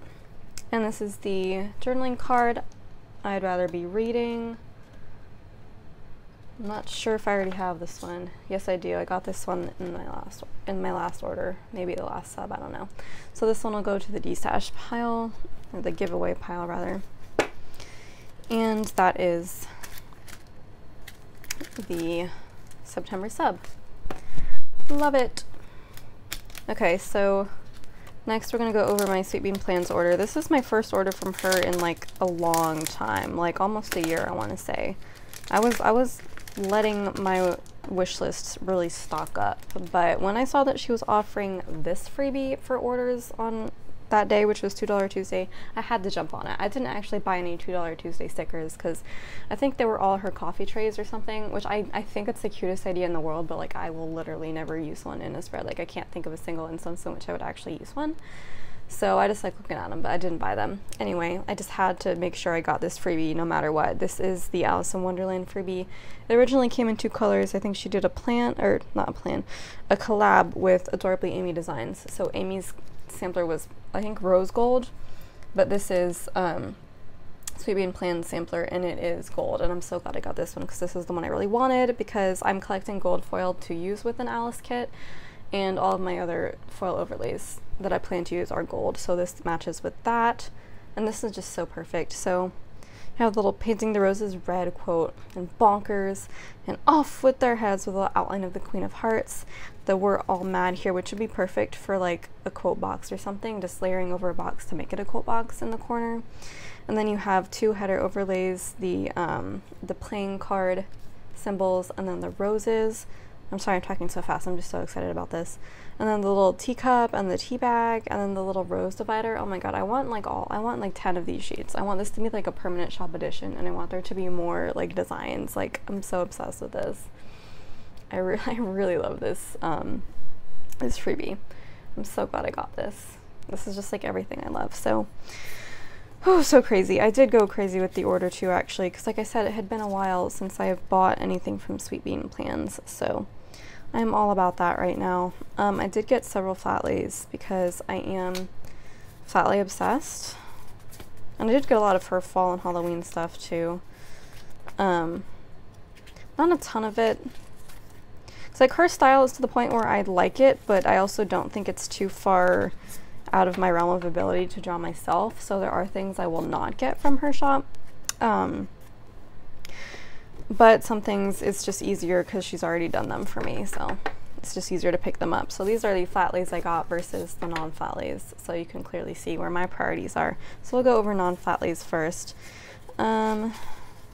And this is the journaling card. I'd rather be reading. I'm not sure if I already have this one. Yes, I do. I got this one in my last order, maybe the last sub, I don't know. So this one will go to the D-stash pile, or the giveaway pile rather. And that is the September sub. Love it. Okay, so next we're gonna go over my Sweet Bean Plans order. This is my first order from her in, like, a long time, like almost a year, I want to say. I was letting my wish list really stock up, but when I saw that she was offering this freebie for orders on that day, which was $2 Tuesday, I had to jump on it. I didn't actually buy any $2 Tuesday stickers because I think they were all her coffee trays or something, which I think it's the cutest idea in the world, but, like, I will literally never use one in a spread. Like, I can't think of a single instance in which I would actually use one. So I just like looking at them, but I didn't buy them. Anyway, I just had to make sure I got this freebie no matter what. This is the Alice in Wonderland freebie. It originally came in 2 colors. I think she did a collab with Adorably Amy Designs. So Amy's sampler was, I think, rose gold, but this is Sweet Bean Plans sampler, and it is gold, and I'm so glad I got this one because this is the one I really wanted, because I'm collecting gold foil to use with an Alice kit, and all of my other foil overlays that I plan to use are gold, so this matches with that. And this is just so perfect. So you have the little painting the roses red quote, and bonkers, and off with their heads with a little outline of the Queen of Hearts, that we're all mad here, which would be perfect for, like, a quote box or something, just layering over a box to make it a quote box in the corner. And then you have 2 header overlays, the playing card symbols, and then the roses. I'm sorry I'm talking so fast, I'm just so excited about this. And then the little teacup and the tea bag, and then the little rose divider. Oh my god, I want like 10 of these sheets. I want this to be like a permanent shop edition, and I want there to be more, like, designs. Like, I'm so obsessed with this. I really love this this freebie. I'm so glad I got this. This is just, like, everything I love. So so crazy. I did go crazy with the order too, actually, because, like I said, it had been a while since I have bought anything from Sweet Bean Plans, so I'm all about that right now. I did get several flat lays because I am flat lay obsessed, and I did get a lot of her fall and Halloween stuff too. Not a ton of it. It's like her style is to the point where I like it, but I also don't think it's too far out of my realm of ability to draw myself, so there are things I will not get from her shop. But some things it's just easier because she's already done them for me, so it's just easier to pick them up. So these are the flat lays I got versus the non-flat lays, so you can clearly see where my priorities are. So we'll go over non-flat lays first.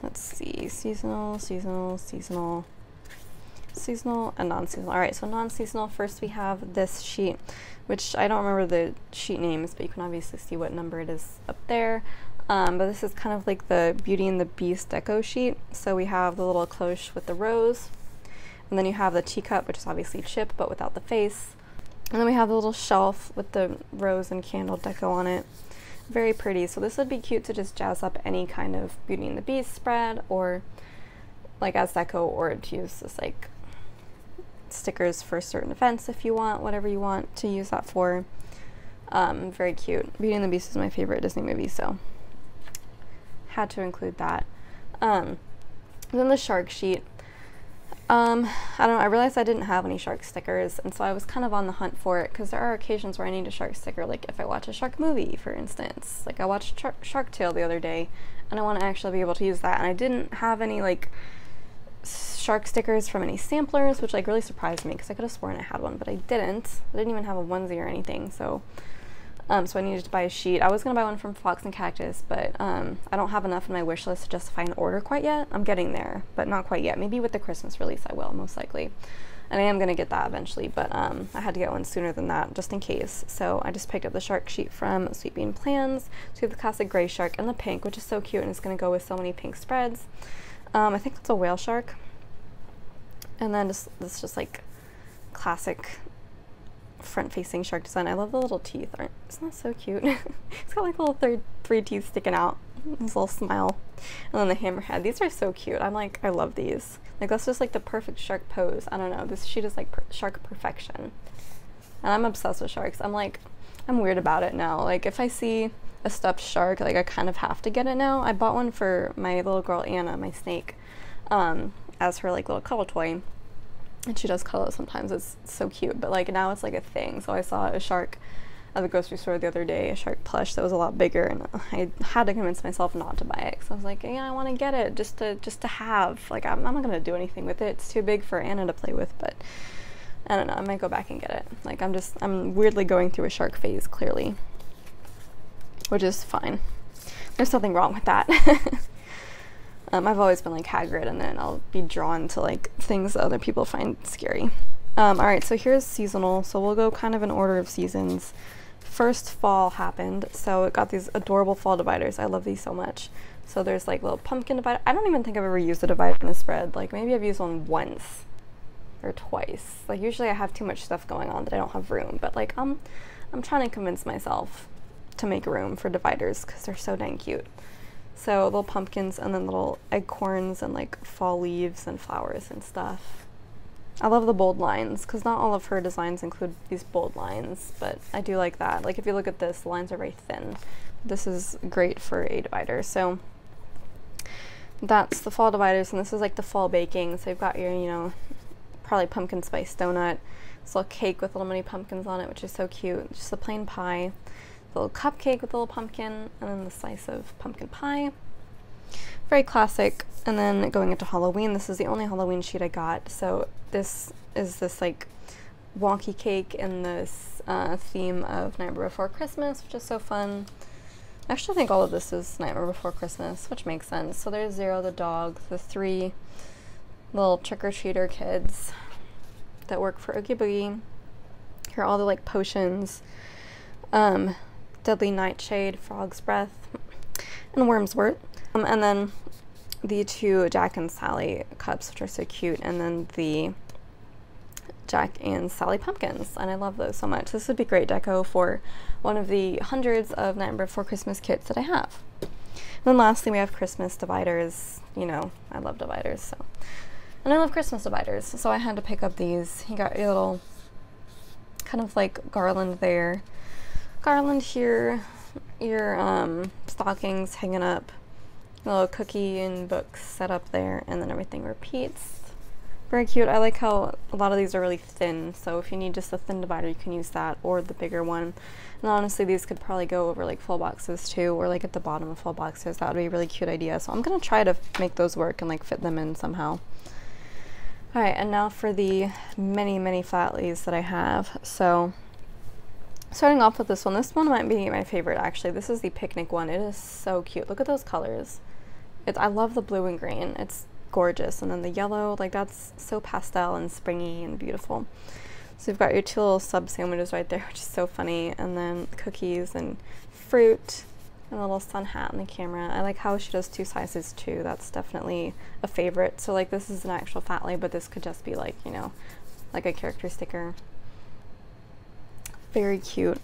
Let's see, seasonal, seasonal, seasonal, seasonal, and non-seasonal. All right, so non-seasonal, first we have this sheet, which I don't remember the sheet names, but you can obviously see what number it is up there. But this is kind of like the Beauty and the Beast deco sheet. So we have the little cloche with the rose, and then you have the teacup, which is obviously Chip, but without the face. And then we have the little shelf with the rose and candle deco on it. Very pretty. So this would be cute to just jazz up any kind of Beauty and the Beast spread, or like as deco, or to use as like stickers for certain events if you want, whatever you want to use that for. Very cute. Beauty and the Beast is my favorite Disney movie, so had to include that. Then the shark sheet. I don't know, I realized I didn't have any shark stickers, and so I was kind of on the hunt for it, because there are occasions where I need a shark sticker, like if I watch a shark movie, for instance. Like I watched Shark Tale the other day, and I want to actually be able to use that, and I didn't have any like shark stickers from any samplers, which like really surprised me, because I could have sworn I had one, but I didn't. I didn't even have a onesie or anything, so so I needed to buy a sheet. I was going to buy one from Fox and Cactus, but I don't have enough in my wish list to justify an order quite yet. I'm getting there, but not quite yet. Maybe with the Christmas release I will, most likely. And I am going to get that eventually, but I had to get one sooner than that, just in case. So I just picked up the shark sheet from Sweet Bean Plans. So we have the classic gray shark and the pink, which is so cute, and it's going to go with so many pink spreads. I think it's a whale shark. And then just, this just like classic front-facing shark design. I love the little teeth. Isn't that so cute? It's got like little three teeth sticking out. This little smile. And then the hammerhead. These are so cute. I'm like, I love these. Like that's just like the perfect shark pose. I don't know. This sheet is like shark perfection. And I'm obsessed with sharks. I'm like, I'm weird about it now. Like if I see a stuffed shark, like I kind of have to get it now. I bought one for my little girl Anna, my snake, as her like little cuddle toy. And she does cuddle it sometimes. It's so cute, but like now it's like a thing. So I saw a shark at the grocery store the other day, a shark plush that was a lot bigger, and I had to convince myself not to buy it, because I was like, yeah, I want to get it just to have. Like I'm not gonna do anything with it. It's too big for Anna to play with, but I don't know. I might go back and get it. Like I'm weirdly going through a shark phase, clearly, which is fine. There's nothing wrong with that. I've always been like Hagrid, and then I'll be drawn to like things that other people find scary. Alright, so here's seasonal. So we'll go kind of in order of seasons. First, fall happened, so it got these adorable fall dividers. I love these so much. So there's like little pumpkin divider. I don't even think I've ever used a divider in this spread. Like maybe I've used one once or twice. Like usually I have too much stuff going on that I don't have room, but like I'm trying to convince myself to make room for dividers because they're so dang cute. So little pumpkins and then little acorns and like fall leaves and flowers and stuff. I love the bold lines, because not all of her designs include these bold lines, but I do like that. Like if you look at this, the lines are very thin. This is great for a divider. So that's the fall dividers, and this is like the fall baking. So you've got your, you know, probably pumpkin spice donut, this little cake with little mini pumpkins on it, which is so cute. Just a plain pie. Little cupcake with a little pumpkin, and then the slice of pumpkin pie. Very classic. And then going into Halloween, this is the only Halloween sheet I got. So this is this like wonky cake in this theme of Nightmare Before Christmas, which is so fun. I actually think all of this is Nightmare Before Christmas, which makes sense. So there's Zero the dog, the three little trick-or-treater kids that work for Oogie Boogie. Here are all the like potions. Deadly Nightshade, Frog's Breath, and Wormswort. And then the two Jack and Sally cups, which are so cute, and then the Jack and Sally pumpkins, and I love those so much. This would be great deco for one of the hundreds of Nightmare Before Christmas kits that I have. And then lastly we have Christmas dividers. You know, I love dividers, so. And I love Christmas dividers, so I had to pick up these. You got your little kind of like garland there. Garland here, your stockings hanging up, a little cookie and book set up there, and then everything repeats. Very cute. I like how a lot of these are really thin, so if you need just a thin divider, you can use that or the bigger one. And honestly, these could probably go over like full boxes too, or like at the bottom of full boxes. That would be a really cute idea. So I'm gonna try to make those work and like fit them in somehow. All right, and now for the many flatleys that I have. So starting off with this one might be my favorite actually. This is the picnic one. It is so cute. Look at those colors. I love the blue and green. It's gorgeous. And then the yellow, like that's so pastel and springy and beautiful. So you've got your two little sub sandwiches right there, which is so funny. And then cookies and fruit and a little sun hat on the camera. I like how she does two sizes too. That's definitely a favorite. So like this is an actual fatlay, but this could just be like, you know, like a character sticker. Very cute.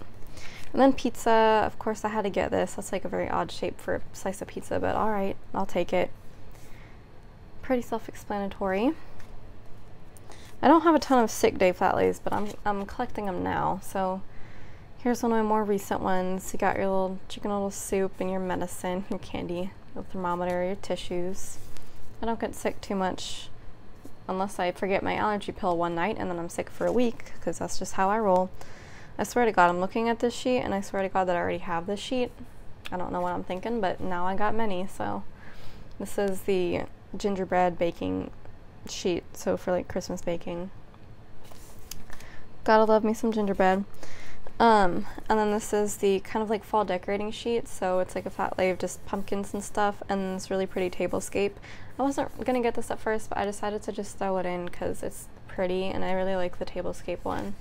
And then pizza, of course I had to get this. That's like a very odd shape for a slice of pizza, but all right, I'll take it. Pretty self-explanatory. I don't have a ton of sick day flatlays, but I'm collecting them now. So here's one of my more recent ones. You got your little chicken noodle soup and your medicine, your candy, your thermometer, your tissues. I don't get sick too much unless I forget my allergy pill one night and then I'm sick for a week, because that's just how I roll. I swear to God, I'm looking at this sheet and I swear to God that I already have this sheet. I don't know what I'm thinking, but now I got many. So this is the gingerbread baking sheet, so for like Christmas baking. Gotta love me some gingerbread. And then this is the kind of like fall decorating sheet, so it's like a fatlay of just pumpkins and stuff, and this really pretty table scape. I wasn't gonna get this at first, but I decided to just throw it in because it's pretty and I really like the table scape one.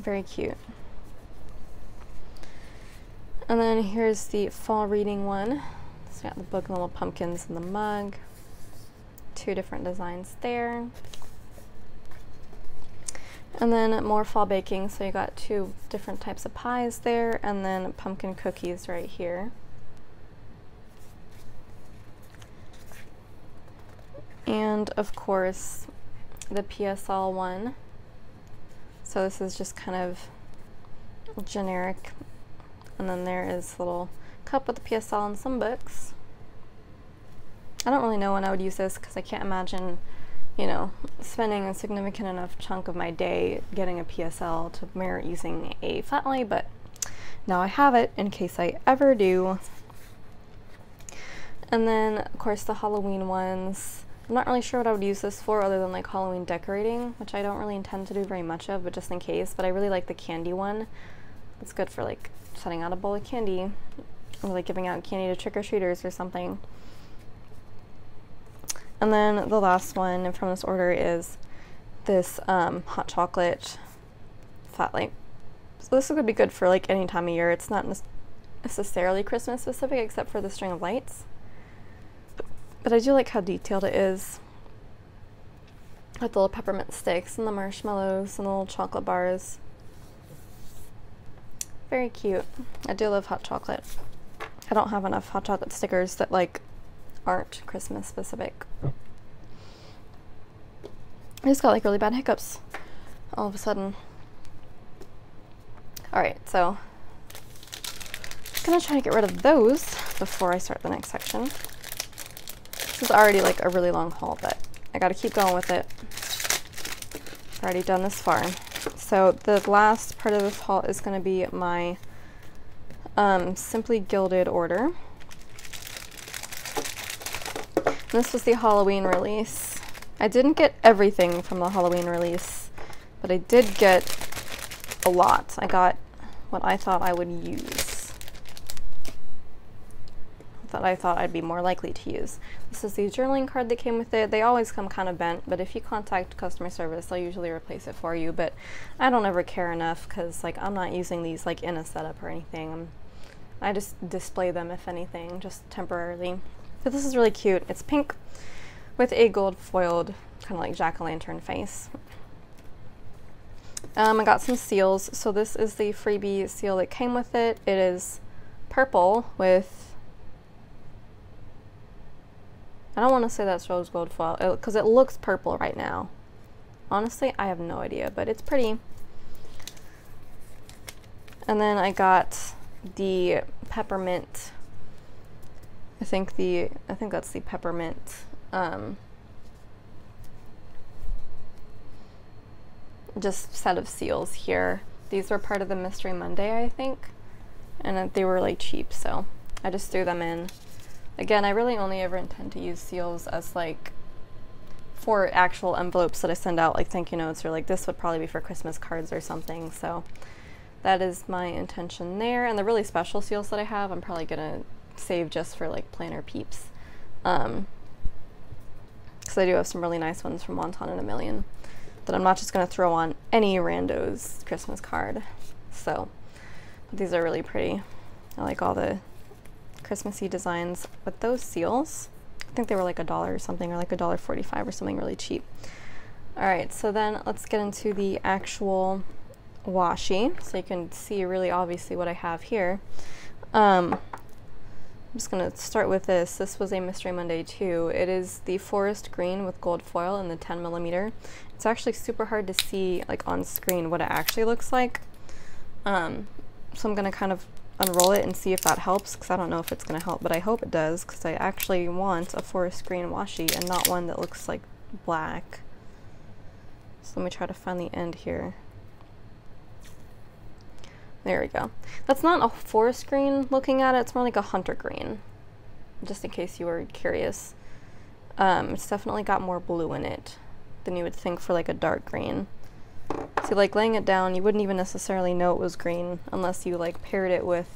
Very cute. And then here's the fall reading one. So we got the book and the little pumpkins and the mug. Two different designs there. And then more fall baking. So you got two different types of pies there, and then pumpkin cookies right here. And of course, the PSL one. So this is just kind of generic. And then there is a little cup with the PSL and some books. I don't really know when I would use this because I can't imagine, you know, spending a significant enough chunk of my day getting a PSL to merit using a flatlay, but now I have it in case I ever do. And then, of course, the Halloween ones. I'm not really sure what I would use this for other than like Halloween decorating, which I don't really intend to do very much of, but just in case. But I really like the candy one. It's good for like setting out a bowl of candy, or like giving out candy to trick-or-treaters or something. And then the last one from this order is this hot chocolate flatlay. So this would be good for like any time of year. It's not necessarily Christmas specific except for the string of lights. But I do like how detailed it is, with the little peppermint sticks and the marshmallows and the little chocolate bars. Very cute. I do love hot chocolate. I don't have enough hot chocolate stickers that like aren't Christmas specific. I just got like really bad hiccups all of a sudden. Alright, so I'm gonna try to get rid of those before I start the next section. This is already like a really long haul, but I gotta keep going with it. I've already done this far. So the last part of this haul is going to be my Simply Gilded order. And this was the Halloween release. I didn't get everything from the Halloween release, but I did get a lot. I got what I thought I would use, that I thought I'd be more likely to use. This is the journaling card that came with it. They always come kind of bent, but if you contact customer service, they'll usually replace it for you, but I don't ever care enough because like I'm not using these like in a setup or anything. I just display them, if anything, just temporarily. So this is really cute. It's pink with a gold foiled kind of like jack-o'-lantern face. I got some seals. So this is the freebie seal that came with it. It is purple with, I don't want to say that's rose gold foil because it looks purple right now. Honestly, I have no idea, but it's pretty. And then I got the peppermint I think that's the peppermint. Just set of seals here. These were part of the Mystery Monday, I think, and they were really cheap, so I just threw them in. Again, I really only ever intend to use seals as like for actual envelopes that I send out, like thank you notes, or like this would probably be for Christmas cards or something. So that is my intention there. And the really special seals that I have, I'm probably gonna save just for like planner peeps. Because I do have some really nice ones from Wonton and a Million that I'm not just gonna throw on any rando's Christmas card. So, but these are really pretty. I like all the Christmassy designs with those seals. I think they were like $1 or something, or like $1.45 or something really cheap. All right, so then let's get into the actual washi. So you can see really obviously what I have here. I'm just gonna start with this. This was a Mystery Monday too. It is the forest green with gold foil in the 10mm. It's actually super hard to see like on screen what it actually looks like. So I'm gonna kind of unroll it and see if that helps, because I don't know if it's gonna help, but I hope it does, because I actually want a forest green washi and not one that looks like black. So let me try to find the end here. There we go. That's not a forest green looking at it, it's more like a hunter green, just in case you were curious. It's definitely got more blue in it than you would think for like a dark green. So like laying it down, you wouldn't even necessarily know it was green unless you like paired it with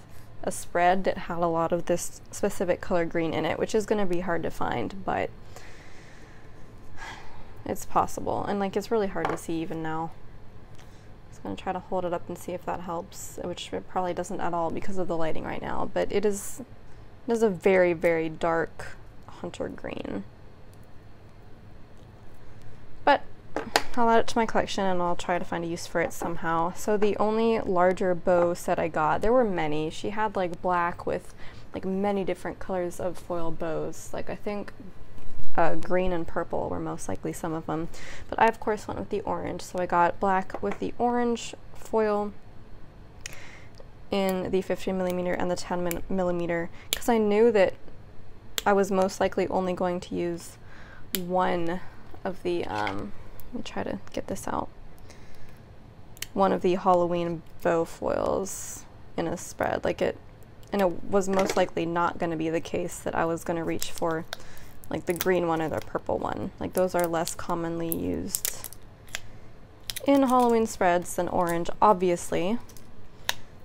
a spread that had a lot of this specific color green in it, which is gonna be hard to find, but it's possible. And like it's really hard to see even now. Gonna try to hold it up and see if that helps, which it probably doesn't at all because of the lighting right now, but it is a very, very dark hunter green. But I'll add it to my collection and I'll try to find a use for it somehow. So the only larger bow set I got, there were many. She had like black with like many different colors of foil bows. Like I think green and purple were most likely some of them, but I of course went with the orange, so I got black with the orange foil in the 15mm and the 10mm, because I knew that I was most likely only going to use one of the let me try to get this out, one of the Halloween bow foils in a spread like it, and it was most likely not going to be the case that I was going to reach for like the green one or the purple one. Like those are less commonly used in Halloween spreads than orange, obviously.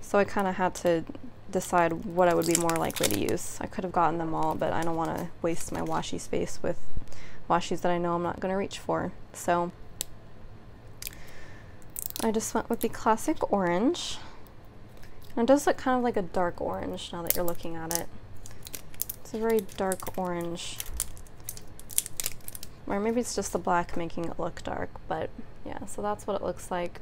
So I kind of had to decide what I would be more likely to use. I could have gotten them all, but I don't want to waste my washi space with washis that I know I'm not going to reach for. So I just went with the classic orange. And it does look kind of like a dark orange now that you're looking at it. It's a very dark orange. Or maybe it's just the black making it look dark, but yeah, so that's what it looks like.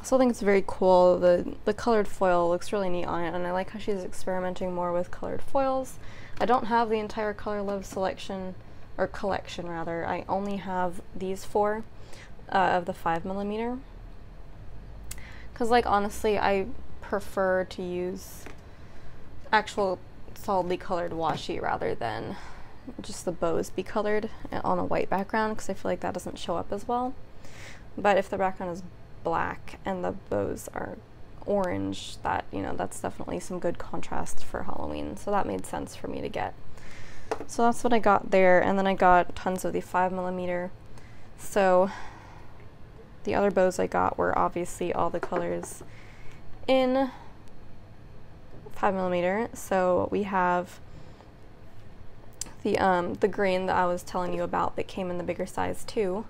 I still think it's very cool. The colored foil looks really neat on it, and I like how she's experimenting more with colored foils. I don't have the entire Color Love selection, or collection rather. I only have these four of the 5mm. Because like honestly, I prefer to use actual solidly colored washi rather than just the bows be colored on a white background, because I feel like that doesn't show up as well. But if the background is black and the bows are orange, that, you know, that's definitely some good contrast for Halloween, so that made sense for me to get. So that's what I got there, and then I got tons of the 5mm. So the other bows I got were obviously all the colors in 5mm. So we have the green that I was telling you about that came in the bigger size too.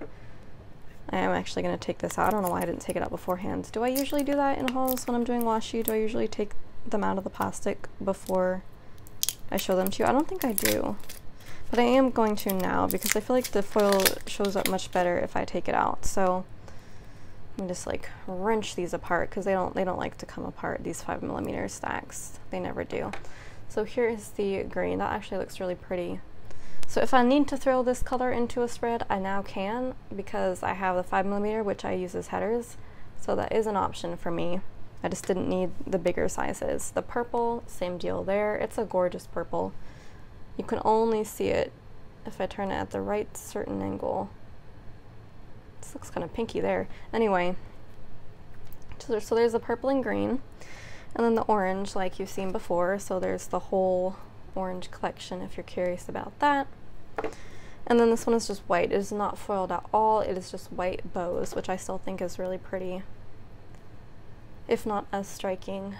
I am actually going to take this out. I don't know why I didn't take it out beforehand. Do I usually do that in hauls when I'm doing washi? Do I usually take them out of the plastic before I show them to you? I don't think I do. But I am going to now, because I feel like the foil shows up much better if I take it out. So I'm just like wrench these apart, because they don't like to come apart, these 5mm stacks. They never do. So here is the green. That actually looks really pretty. So if I need to throw this color into a spread, I now can, because I have the 5mm, which I use as headers. So that is an option for me. I just didn't need the bigger sizes. The purple, same deal there. It's a gorgeous purple. You can only see it if I turn it at the right certain angle. This looks kind of pinky there. Anyway, so there's the purple and green, and then the orange like you've seen before. So there's the whole orange collection if you're curious about that. And then this one is just white. It is not foiled at all. It is just white bows, which I still think is really pretty, if not as striking.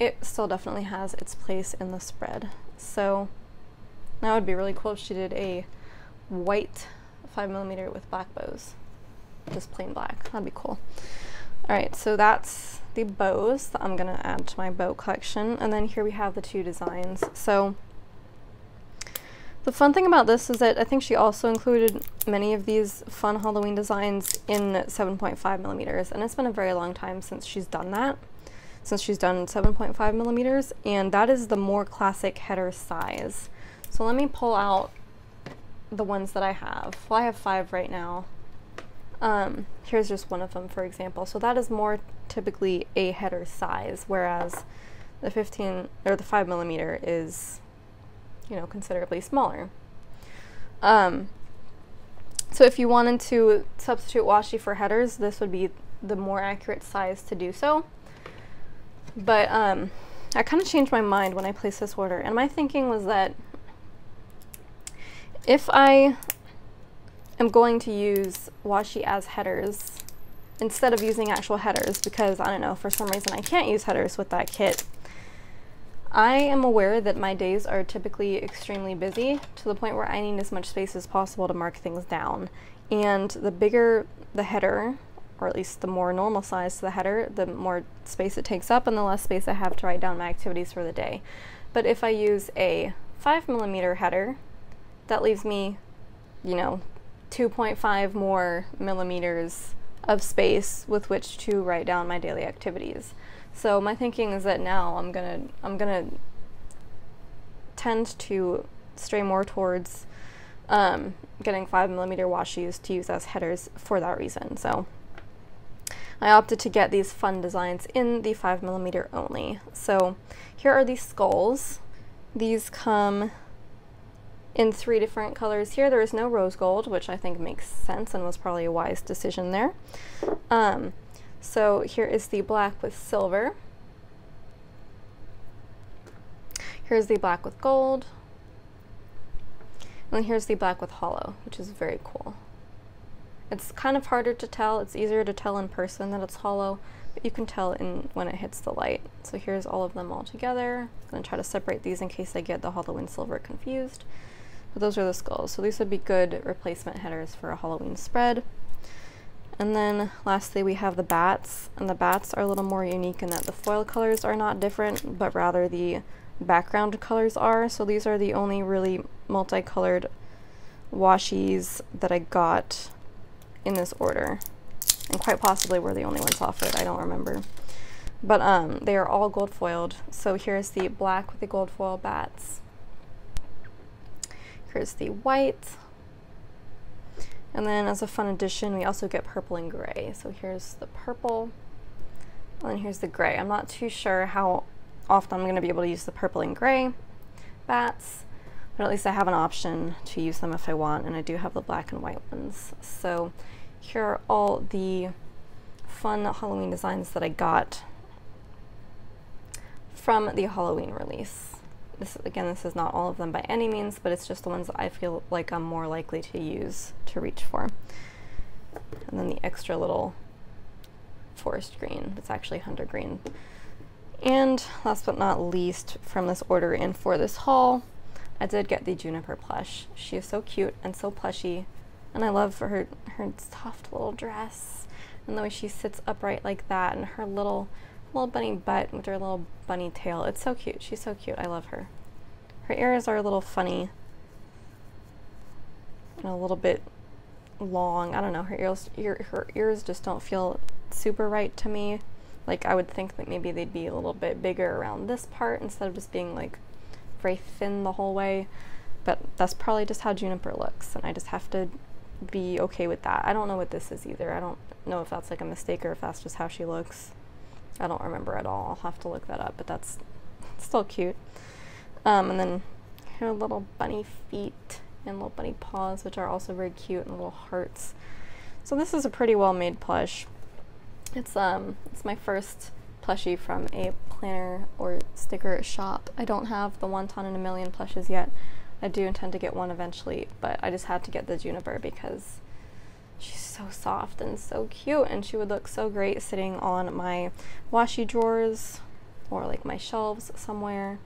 It still definitely has its place in the spread. So now it would be really cool if she did a white 5mm with black bows, just plain black. That'd be cool. All right, so that's the bows that I'm gonna add to my bow collection. And then here we have the two designs. So the fun thing about this is that I think she also included many of these fun Halloween designs in 7.5mm, and it's been a very long time since she's done that, since she's done 7.5mm, and that is the more classic header size. So let me pull out the ones that I have. Well, I have 5 right now. Here's just one of them, for example. So that is more typically a header size, whereas the 5mm is, you know, considerably smaller. So if you wanted to substitute washi for headers, this would be the more accurate size to do so. But I kind of changed my mind when I placed this order, and my thinking was that if I am going to use washi as headers instead of using actual headers, because I don't know, for some reason I can't use headers with that kit. I am aware that my days are typically extremely busy to the point where I need as much space as possible to mark things down. And the bigger the header, or at least the more normal size to the header, the more space it takes up and the less space I have to write down my activities for the day. But if I use a 5mm header, that leaves me, you know, 2.5 more millimeters of space with which to write down my daily activities. So my thinking is that now I'm gonna tend to stray more towards getting 5mm washis to use as headers for that reason. So I opted to get these fun designs in the 5mm only. So here are these skulls. These come in 3 different colors. Here there is no rose gold, which I think makes sense and was probably a wise decision there. So here is the black with silver. Here's the black with gold. And then here's the black with hollow, which is very cool. It's kind of harder to tell. It's easier to tell in person that it's hollow, but you can tell when it hits the light. So here's all of them all together. I'm gonna try to separate these in case I get the hollow and silver confused. But those are the skulls. So these would be good replacement headers for a Halloween spread. And then lastly we have the bats, and the bats are a little more unique in that the foil colors are not different, but rather the background colors are. So these are the only really multicolored washis that I got in this order, and quite possibly were the only ones offered, I don't remember. But they are all gold foiled. So here's the black with the gold foil bats. Here's the white. And then as a fun addition, we also get purple and gray. So here's the purple, and then here's the gray. I'm not too sure how often I'm gonna be able to use the purple and gray bats, but at least I have an option to use them if I want, and I do have the black and white ones. So here are all the fun Halloween designs that I got from the Halloween release. This is not all of them by any means, but it's just the ones that I feel like I'm more likely to use, to reach for. And then the extra little forest green, it's actually hunter green. And last but not least from this order and for this haul, I did get the juniper plush. She is so cute and so plushy, and I love her soft little dress and the way she sits upright like that, and her little bunny butt with her little bunny tail. It's so cute. She's so cute. I love her. Her ears are a little funny and a little bit long. I don't know. Her ears just don't feel super right to me. Like, I would think that maybe they'd be a little bit bigger around this part instead of just being like very thin the whole way. But that's probably just how juniper looks, and I just have to be okay with that. I don't know what this is either. I don't know if that's like a mistake or if that's just how she looks. I don't remember at all. I'll have to look that up, but that's still cute. And then her little bunny feet and little bunny paws, which are also very cute, and little hearts. So this is a pretty well-made plush. It's my first plushie from a planner or sticker shop. I don't have the Wonton and a Million plushes yet. I do intend to get one eventually, but I just had to get the Juniper because she's so soft and so cute, and she would look so great sitting on my washi drawers or like my shelves somewhere.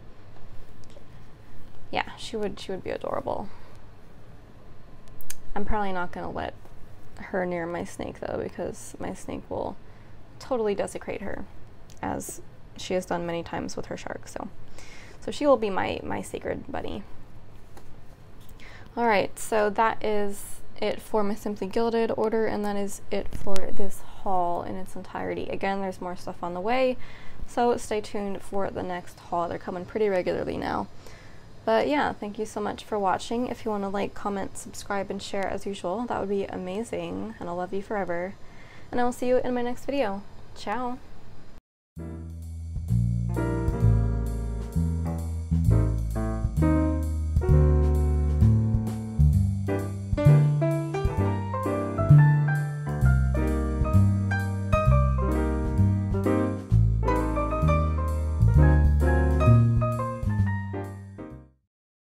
Yeah, she would be adorable. I'm probably not gonna let her near my snake though, because my snake will totally desecrate her, as she has done many times with her shark. So she will be my sacred bunny. All right, so that is it for my Simply Gilded order, and that is it for this haul in its entirety. Again, there's more stuff on the way, so stay tuned for the next haul. They're coming pretty regularly now. But yeah, thank you so much for watching. If you want to like, comment, subscribe, and share as usual, that would be amazing, and I'll love you forever. And I will see you in my next video. Ciao!